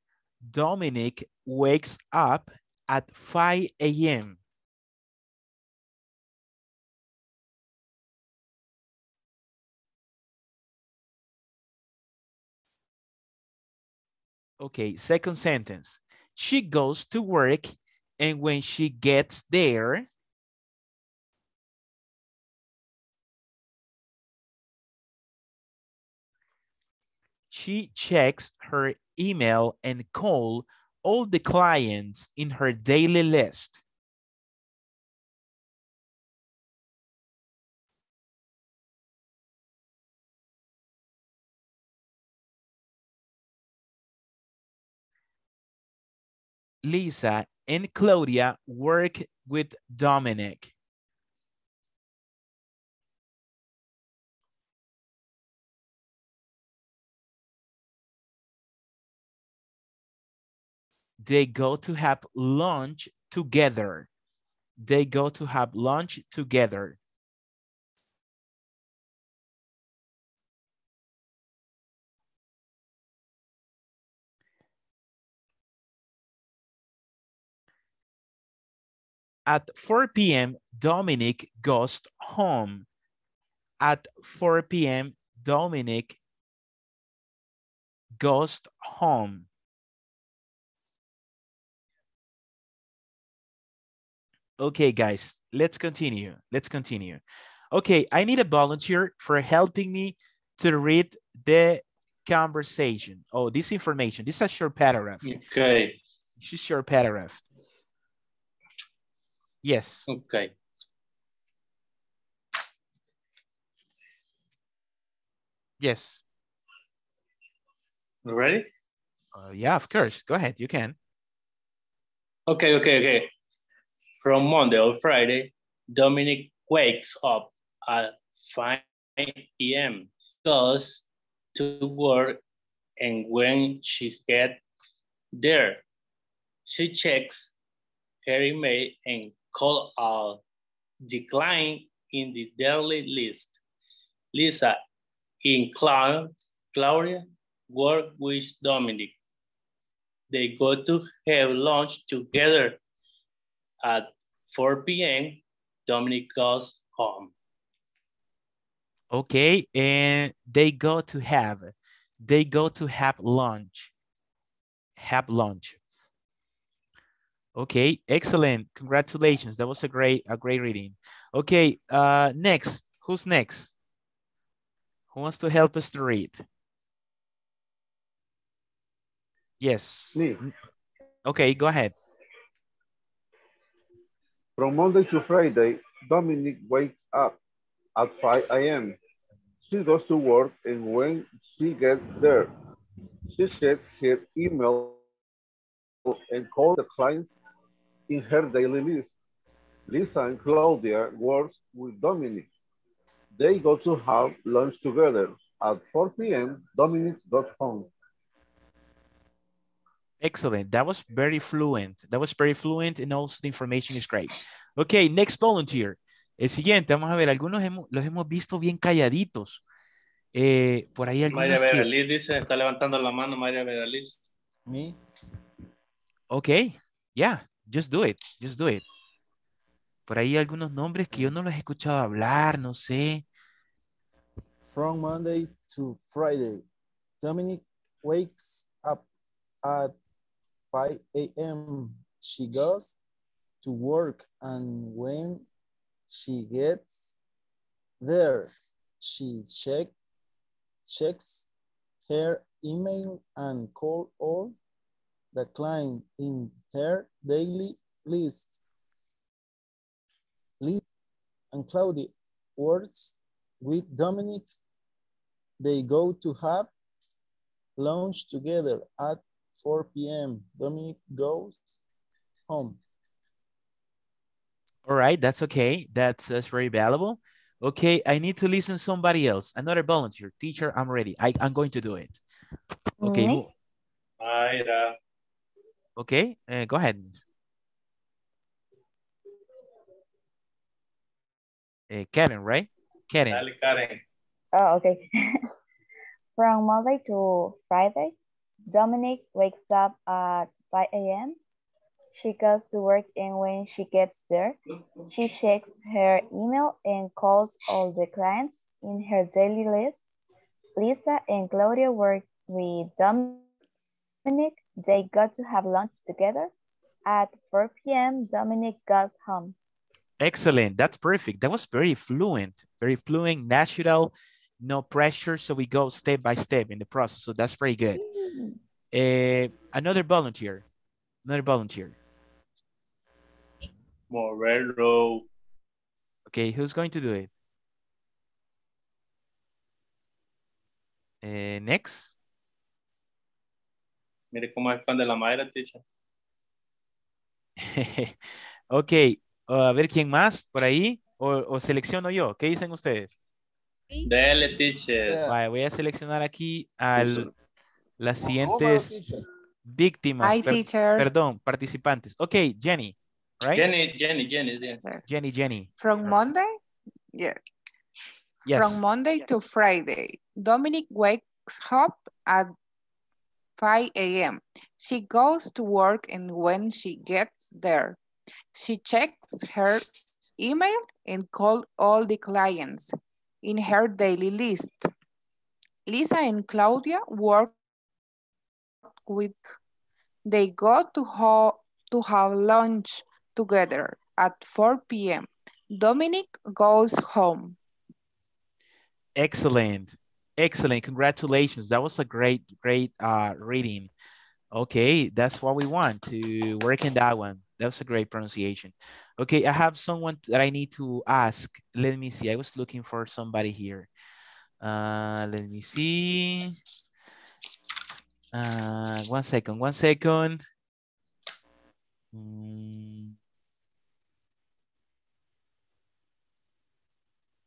Dominic wakes up at 5 a.m. Okay, second sentence. She goes to work And when she gets there, she checks her email and calls all the clients in her daily list. Lisa and Claudia work with Dominic. They go to have lunch together. They go to have lunch together. At 4 p.m., Dominic goes home. At 4 p.m., Dominic goes home. Okay, guys, let's continue. Let's continue. Okay, I need a volunteer for helping me to read the conversation. Oh, this information. This is a short paragraph. Okay. This is a short paragraph. Yes. Okay. Yes. You ready? Yeah, of course. Go ahead. You can. Okay, okay, okay. From Monday or Friday, Dominic wakes up at 5 a.m., goes to work, and when she gets there, she checks her email and call out decline in the daily list. Lisa and Claudia work with Dominic. They go to have lunch together. At 4 p.m., Dominic goes home. Okay, and they go to have lunch. Have lunch. Okay, excellent. Congratulations. That was a great reading. Okay, next. Who's next? Who wants to help us to read? Yes. Me. Okay, go ahead. From Monday to Friday, Dominic wakes up at 5 a.m. She goes to work, and when she gets there, she checks her email and calls the clients in her daily list. Lisa and Claudia work with Dominic. They go to have lunch together. At 4 p.m., Dominic got home. Excellent. That was very fluent. That was very fluent, and also the information is great. Okay, next volunteer. El siguiente, vamos a ver. Algunos los hemos visto bien calladitos. Por ahí algunos. María Veraliz dice, está levantando la mano, María Veraliz. Me? Okay, yeah, just do it. Just do it. Por ahí algunos nombres que yo no los he escuchado hablar, no sé. From Monday to Friday, Dominic wakes up at 5 a.m. She goes to work, and when she gets there, she checks her email and calls all the clients in her daily list. Lisa and Claudia works with Dominic. They go to have lunch together. At 4 p.m. Dominic goes home. All right, that's okay. That's very valuable. Okay, I need to listen to somebody else. Another volunteer. Teacher, I'm ready. I'm going to do it. Okay. Mm-hmm. Okay, go ahead. Karen, right? Karen. Oh, okay. From Monday to Friday, Dominic wakes up at 5 a.m. She goes to work, and when she gets there, she checks her email and calls all the clients in her daily list. Lisa and Claudia work with Dominic. They got to have lunch together. at 4 p.m. Dominic got home. Excellent. That's perfect. That was very fluent, natural, no pressure. So we go step by step in the process. So that's pretty good. Another volunteer. Morello. Okay, who's going to do it? Next. Mire cómo esconde la madera, teacher. Okay, a ver quién más por ahí o selecciono yo. ¿Qué dicen ustedes? Dale, teacher. Vale, voy a seleccionar aquí a las siguientes víctimas. Hi, teacher. Perdón, participantes. Okay, Jenny. Right? Jenny. From Monday? Yeah. Yes. From Monday to Friday, Dominic wakes up at 5 a.m. She goes to work, and when she gets there, she checks her email and calls all the clients in her daily list. Lisa and Claudia work with, they go to have lunch together at 4 p.m. Dominic goes home. Excellent. Excellent. Congratulations. That was a great reading. Okay, that's what we want to work in that one. That was a great pronunciation. Okay, I have someone that I need to ask. Let me see. I was looking for somebody here. Let me see. One second.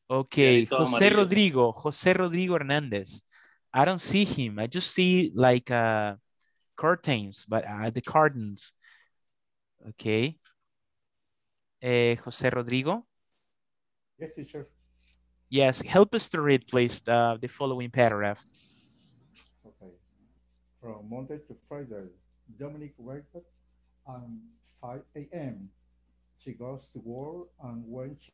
Okay, Jose Rodrigo Hernandez. I don't see him. I just see like curtains, but the curtains. Okay. Jose Rodrigo. Yes, teacher. Yes, help us to read, please, the following paragraph. Okay. From Monday to Friday, Dominic wakes up at 5 a.m. She goes to work, and when she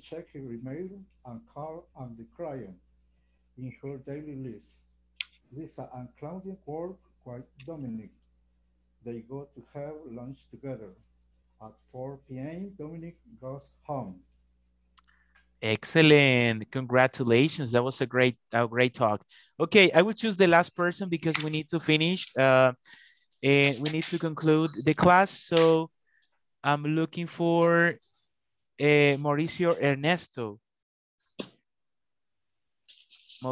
checks her email and call on the client in her daily list. Lisa and Claudia work with Dominic. They go to have lunch together. At 4 p.m., Dominic goes home. Excellent. Congratulations. That was a great talk. Okay, I will choose the last person because we need to finish. And we need to conclude the class. So I'm looking for Mauricio Ernesto. I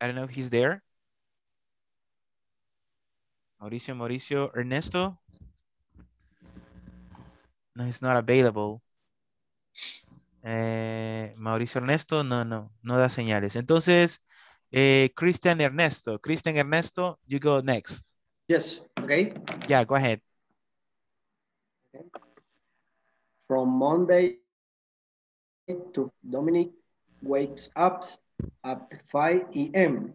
don't know if he's there. Mauricio Ernesto. No, he's not available. Mauricio Ernesto, no da señales. Entonces, Christian Ernesto, you go next. Yes, okay. Yeah, go ahead. Okay. From Monday to Dominic wakes up at 5 a.m.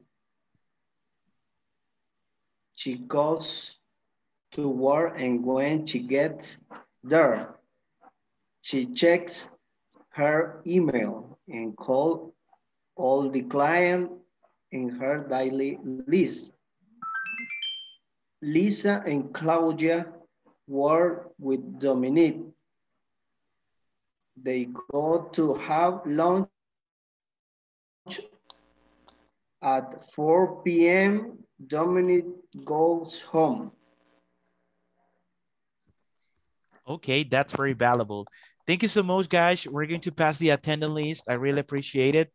She goes to work, and when she gets there, she checks her email and calls all the clients in her daily list. Lisa and Claudia work with Dominic. They go to have lunch at 4 p.m. Dominic goes home. Okay, that's very valuable. Thank you so much, guys. We're going to pass the attendance list. I really appreciate it.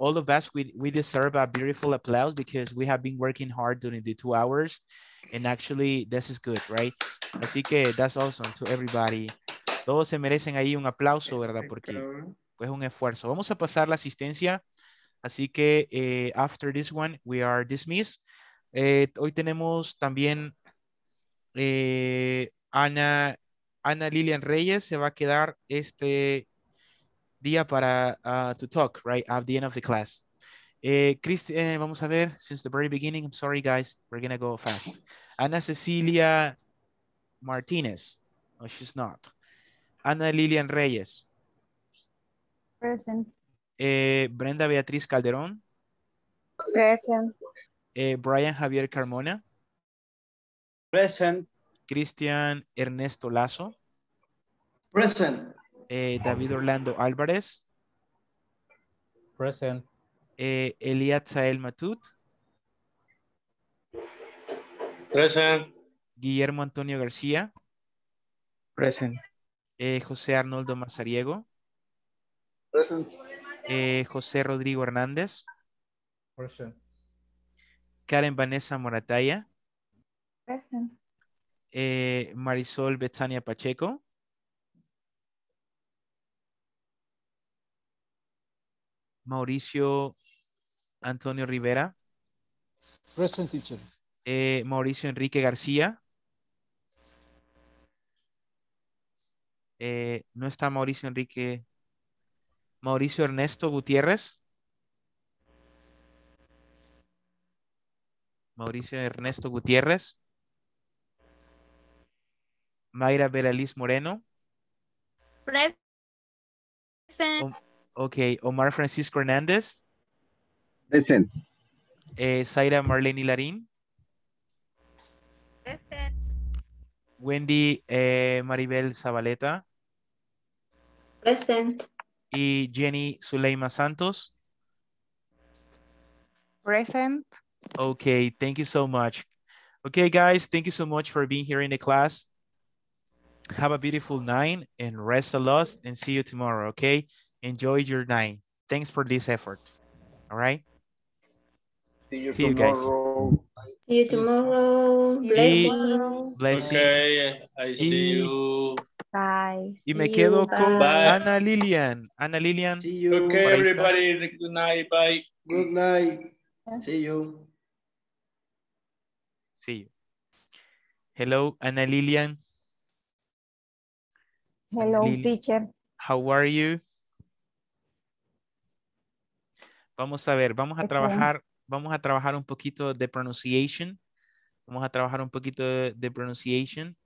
All of us, we deserve a beautiful applause because we have been working hard during the 2 hours. And actually, this is good, right? Así que that's awesome to everybody. Todos se merecen ahí un aplauso, ¿verdad? Porque fue un esfuerzo. Vamos a pasar la asistencia. Así que after this one, we are dismissed. Hoy tenemos también Ana Lilian Reyes se va a quedar este día para to talk, right, at the end of the class. Vamos a ver, since the very beginning, I'm sorry guys, we're gonna go fast. Ana Cecilia Martinez, no, she's not. Ana Lilian Reyes. Present. Brenda Beatriz Calderón. Present. Brian Javier Carmona. Present. Cristian Ernesto Lazo. Present. David Orlando Álvarez. Present. Eliatzael Matut. Present. Guillermo Antonio García. Present. José Arnoldo Mazariego. Present. José Rodrigo Hernández. Present. Karen Vanessa Morataya. Present. Marisol Betsania Pacheco. Mauricio Antonio Rivera. Present, teacher. Mauricio Enrique García. No está Mauricio Enrique. Mauricio Ernesto Gutiérrez. Mauricio Ernesto Gutiérrez. Mayra Beraliz Moreno. Present. Okay, Omar Francisco Hernández. Present. Zaira Marlene Larín. Present. Wendy Maribel Zabaleta. Present. Y Jenny Zuleima Santos. Present. Okay, thank you so much. Okay, guys, thank you so much for being here in the class. Have a beautiful night and rest a lot and see you tomorrow, okay? Enjoy your night. Thanks for this effort. All right? See you guys. See you tomorrow. Bless you. Okay, I see you. Bye. Y me quedo con Ana Lilian. Ana Lilian. See you. Okay, everybody. Good night. Bye. Good night. See you. See you. Hello, Ana Lilian. Hello, teacher. How are you? Vamos a ver, vamos a trabajar un poquito de pronunciation. Vamos a trabajar un poquito de pronunciation.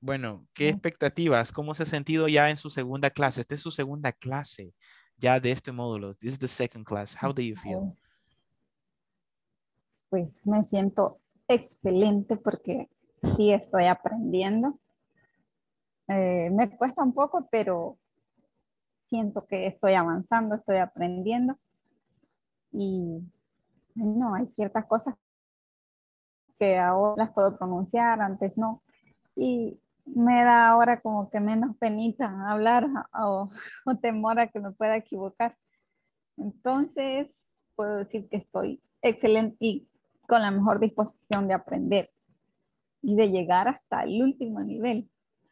Bueno, ¿qué expectativas? ¿Cómo se ha sentido ya en su segunda clase? Esta es su segunda clase ya de este módulo. This is the second class. How do you feel? Pues me siento excelente porque sí estoy aprendiendo. Me cuesta un poco, pero siento que estoy avanzando, estoy aprendiendo. Y no, hay ciertas cosas que ahora las puedo pronunciar, antes no. Y me da ahora como que menos penita hablar o temor a que me pueda equivocar. Entonces, puedo decir que estoy excelente y con la mejor disposición de aprender y de llegar hasta el último nivel.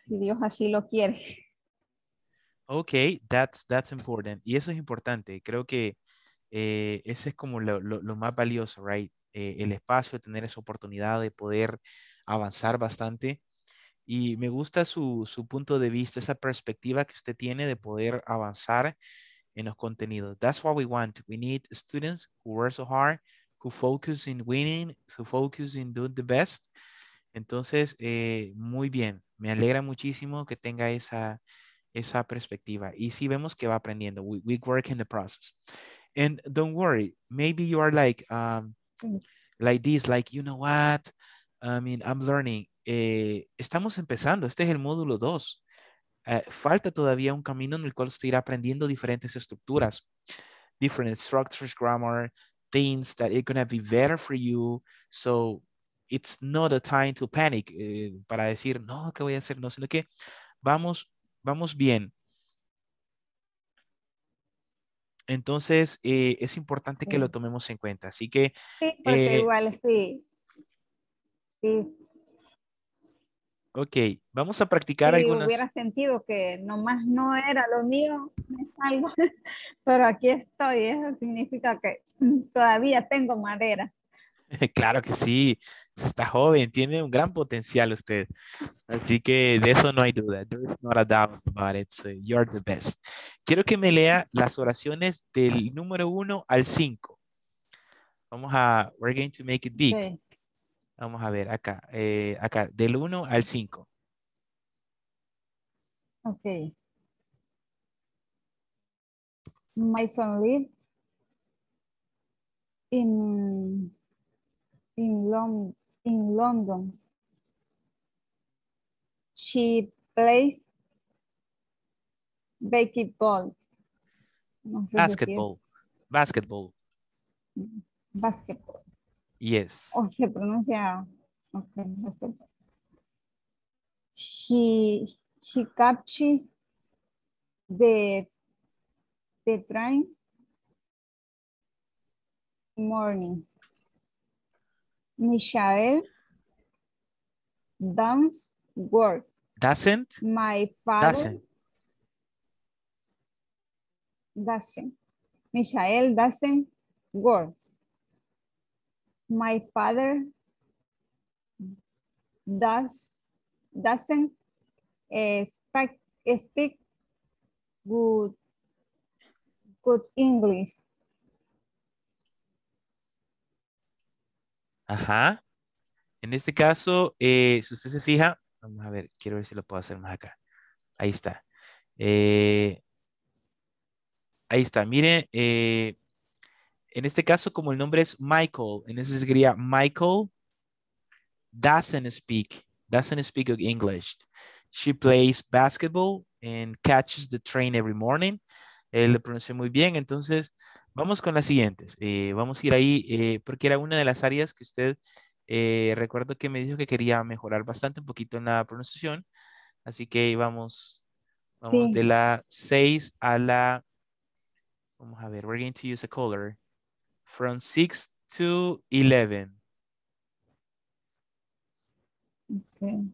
Si Dios así lo quiere. Ok, that's important. Y eso es importante. Creo que ese es como lo más valioso, right? El espacio, tener esa oportunidad de poder avanzar bastante. Y me gusta su punto de vista, esa perspectiva que usted tiene de poder avanzar en los contenidos. That's what we want. We need students who work so hard, who focus in winning, who focus in doing the best. Entonces, muy bien. Me alegra muchísimo que tenga esa perspectiva. Y sí vemos que va aprendiendo. We work in the process. And don't worry. Maybe you are like this. Like, you know what? I mean, I'm learning. Estamos empezando. Este es el módulo 2. Falta todavía un camino en el cual usted irá aprendiendo diferentes estructuras. Different structures, grammar, things that are going to be better for you. So, it's not a time to panic, para decir, no, ¿qué voy a hacer? No, sino que vamos bien. Entonces, es importante que lo tomemos en cuenta. Así que... Sí, porque igual, sí. Ok, vamos a practicar algunas... Hubiera sentido que nomás no era lo mío, me salgo. Pero aquí estoy, eso significa que todavía tengo madera. Claro que sí, está joven, tiene un gran potencial usted. Así que de eso no hay duda. There's not a doubt about it. So you're the best. Quiero que me lea las oraciones del número 1 al 5. Vamos a, we're going to make it big. Okay. Vamos a ver acá, acá, del 1 al 5. Ok. My son live. in London. She plays basketball. Basketball. Yes. O se pronuncia. Okay, basketball. He captured the train morning. Michael does work. Doesn't? My father doesn't. Michael doesn't work. My father doesn't speak good English. Ajá. En este caso, si usted se fija, vamos a ver, quiero ver si lo puedo hacer más acá. Ahí está. Ahí está, mire, en este caso, como el nombre es Michael, en ese sería Michael doesn't speak English. She plays basketball and catches the train every morning. Lo pronuncié muy bien, entonces vamos con las siguientes. Vamos a ir ahí porque era una de las áreas que usted recuerdo que me dijo que quería mejorar bastante un poquito en la pronunciación. Así que vamos sí. De la 6 a la, vamos a ver, we're going to use a color from 6 to 11. Okay.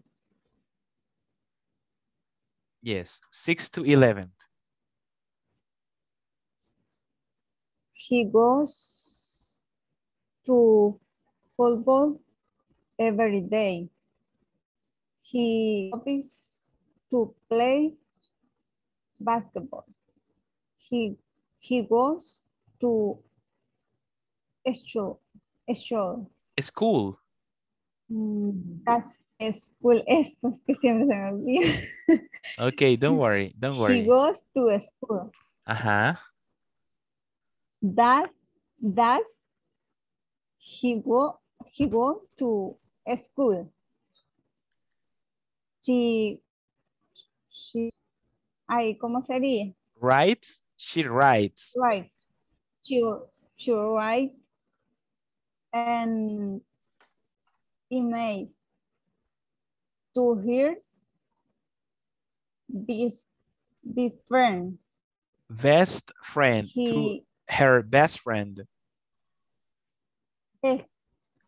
Yes, 6 to 11. He goes to football every day. He loves to play basketball. He goes to school. School. That's school. Estos que siempre se me olvidan. Okay, don't worry. He goes to school. Ajá. Does he go to school? ¿Cómo sería? Writes. She writes. Right. She writes an email to her best friend. Best friend. Her best friend.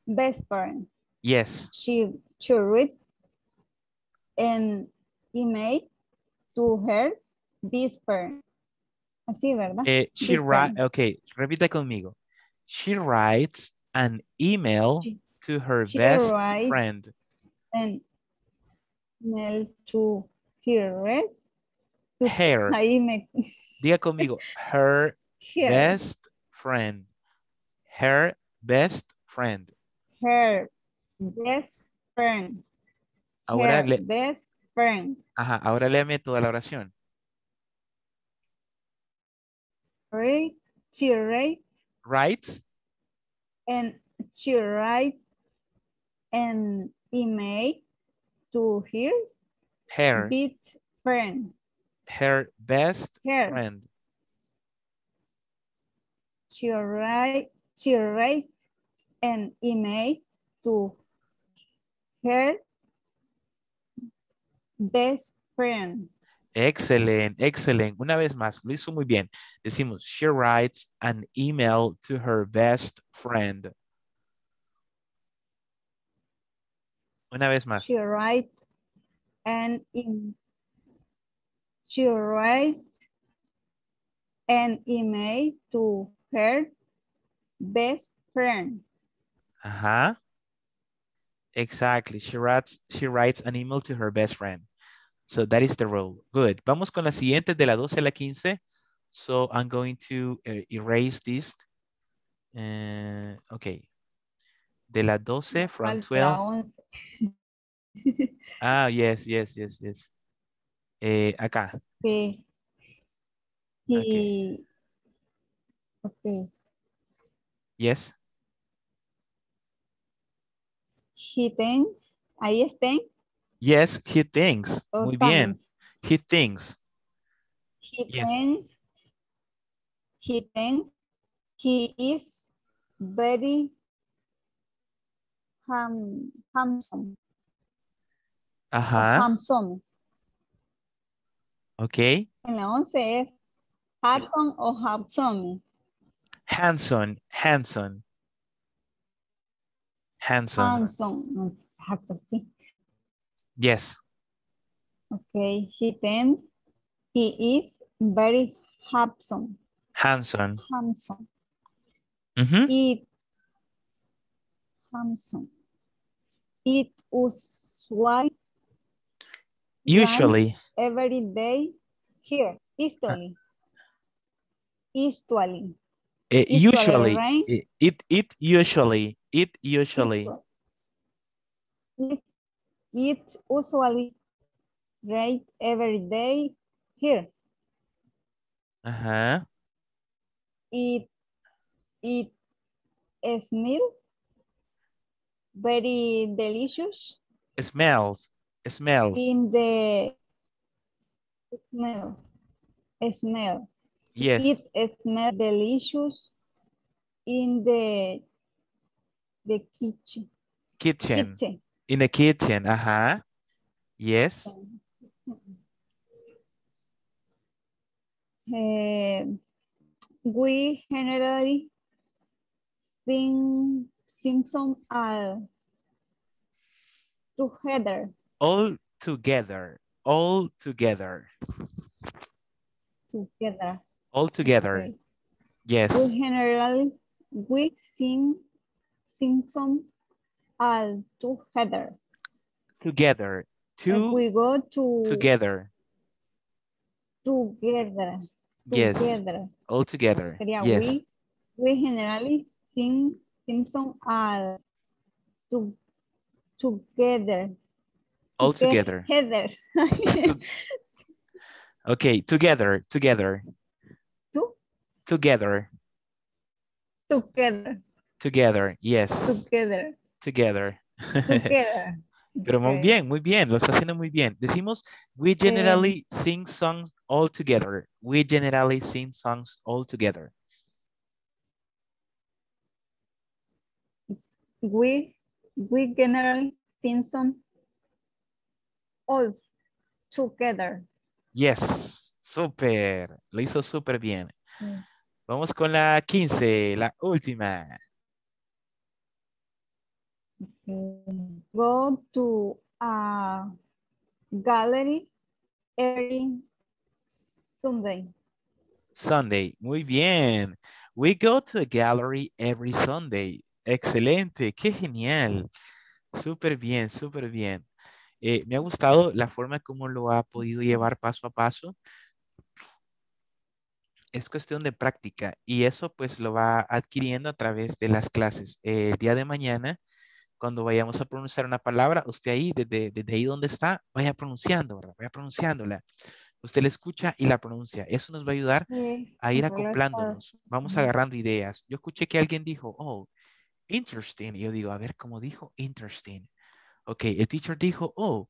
Best friend. Yes. She read an email to her best friend. Así, ¿verdad? She writes, okay, repita conmigo. She writes an email to her best friend. An email to her. Her. Ahí me... Diga conmigo, her. Her best friend. Her best friend. Her best friend. Ahora her best friend. Ajá, ahora léame toda la oración. She writes an email to her best friend. Her best friend. She writes an email to her best friend. Excellent, excellent. Una vez más, lo hizo muy bien. Decimos, she writes an email to her best friend. Una vez más. She writes an email to her best friend. Ajá. Exactly. She writes an email to her best friend. So that is the rule. Good. Vamos con la siguiente de la 12 a la 15. So I'm going to erase this. Okay. De la 12 from 12. Ah, yes. Acá. Sí. Okay. Okay. Yes. He thinks. Ahí está. Yes, he thinks. Oh, muy bien. He thinks. He yes. thinks. He thinks. He is very handsome. Ajá. Handsome. Okay. En la 11 es handsome o handsome. Handsome, handsome. Handsome. Handsome. Yes. Okay. He thinks he is very handsome. Handsome. Handsome. Mm-hmm. It handsome. It usually. Usually. Every day here. Usually. Usually. Right? It usually. It usually right every day here. Uh-huh. It smells very delicious. It smells. It smells. Yes. It smells delicious in the kitchen. Kitchen. In the kitchen, uh-huh. Yes. We generally sing some together. All together. Okay. Yes. We generally sing some all together. And we go to together. Yes. Together. All together. Yeah, yes. We generally sing some all together. All together. Together. Okay, together. Together. Yes. Together. Together. Pero okay. muy bien, lo está haciendo muy bien. Decimos, we generally sing songs all together. We generally sing songs all together. Yes, súper. Lo hizo súper bien. Vamos con la 15, la última. Go to a gallery every Sunday. Muy bien. We go to a gallery every Sunday. Excelente, qué genial. Súper bien. Me ha gustado la forma como lo ha podido llevar paso a paso. Es cuestión de práctica y eso pues lo va adquiriendo a través de las clases. El día de mañana, cuando vayamos a pronunciar una palabra, usted ahí, desde ahí donde está, vaya pronunciando, ¿verdad? Vaya pronunciándola. Usted la escucha y la pronuncia. Eso nos va a ayudar a ir acoplándonos. Vamos agarrando ideas. Yo escuché que alguien dijo, oh, interesting. Y yo digo, a ver, ¿cómo dijo? Interesting. Ok, el teacher dijo, oh,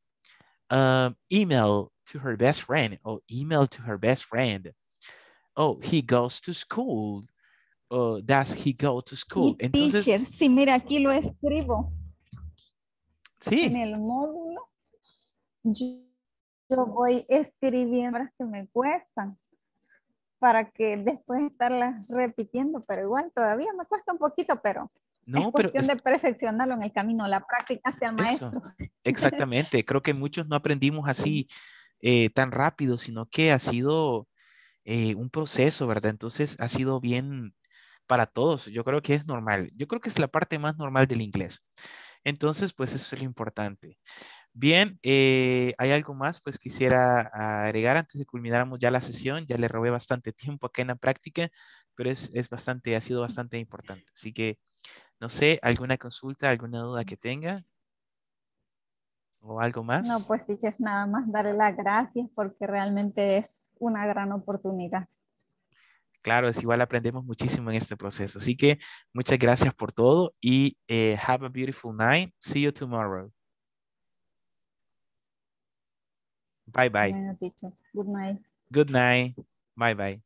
email to her best friend. Oh, email to her best friend. Oh, he goes to school. Does he go to school? Entonces, teacher, sí, mira, aquí lo escribo. Sí. En el módulo, yo voy escribiendo las que me cuestan para que después estarlas repitiendo, pero igual todavía me cuesta un poquito, pero no, es cuestión de perfeccionarlo en el camino, la práctica hacia el maestro. Exactamente, creo que muchos no aprendimos así tan rápido, sino que ha sido un proceso, ¿verdad? Entonces ha sido bien para todos. Yo creo que es normal. Yo creo que es la parte más normal del inglés. Entonces, pues eso es lo importante. Bien, hay algo más pues quisiera agregar antes de culmináramos ya la sesión. Ya le robé bastante tiempo acá en la práctica, pero ha sido bastante importante. Así que, no sé, ¿alguna consulta, alguna duda que tenga? ¿O algo más? No, pues teacher, nada más darle las gracias porque realmente es una gran oportunidad. Claro, es igual aprendemos muchísimo en este proceso. Así que muchas gracias por todo y have a beautiful night. See you tomorrow. Bye bye. Good night. Good night. Bye bye.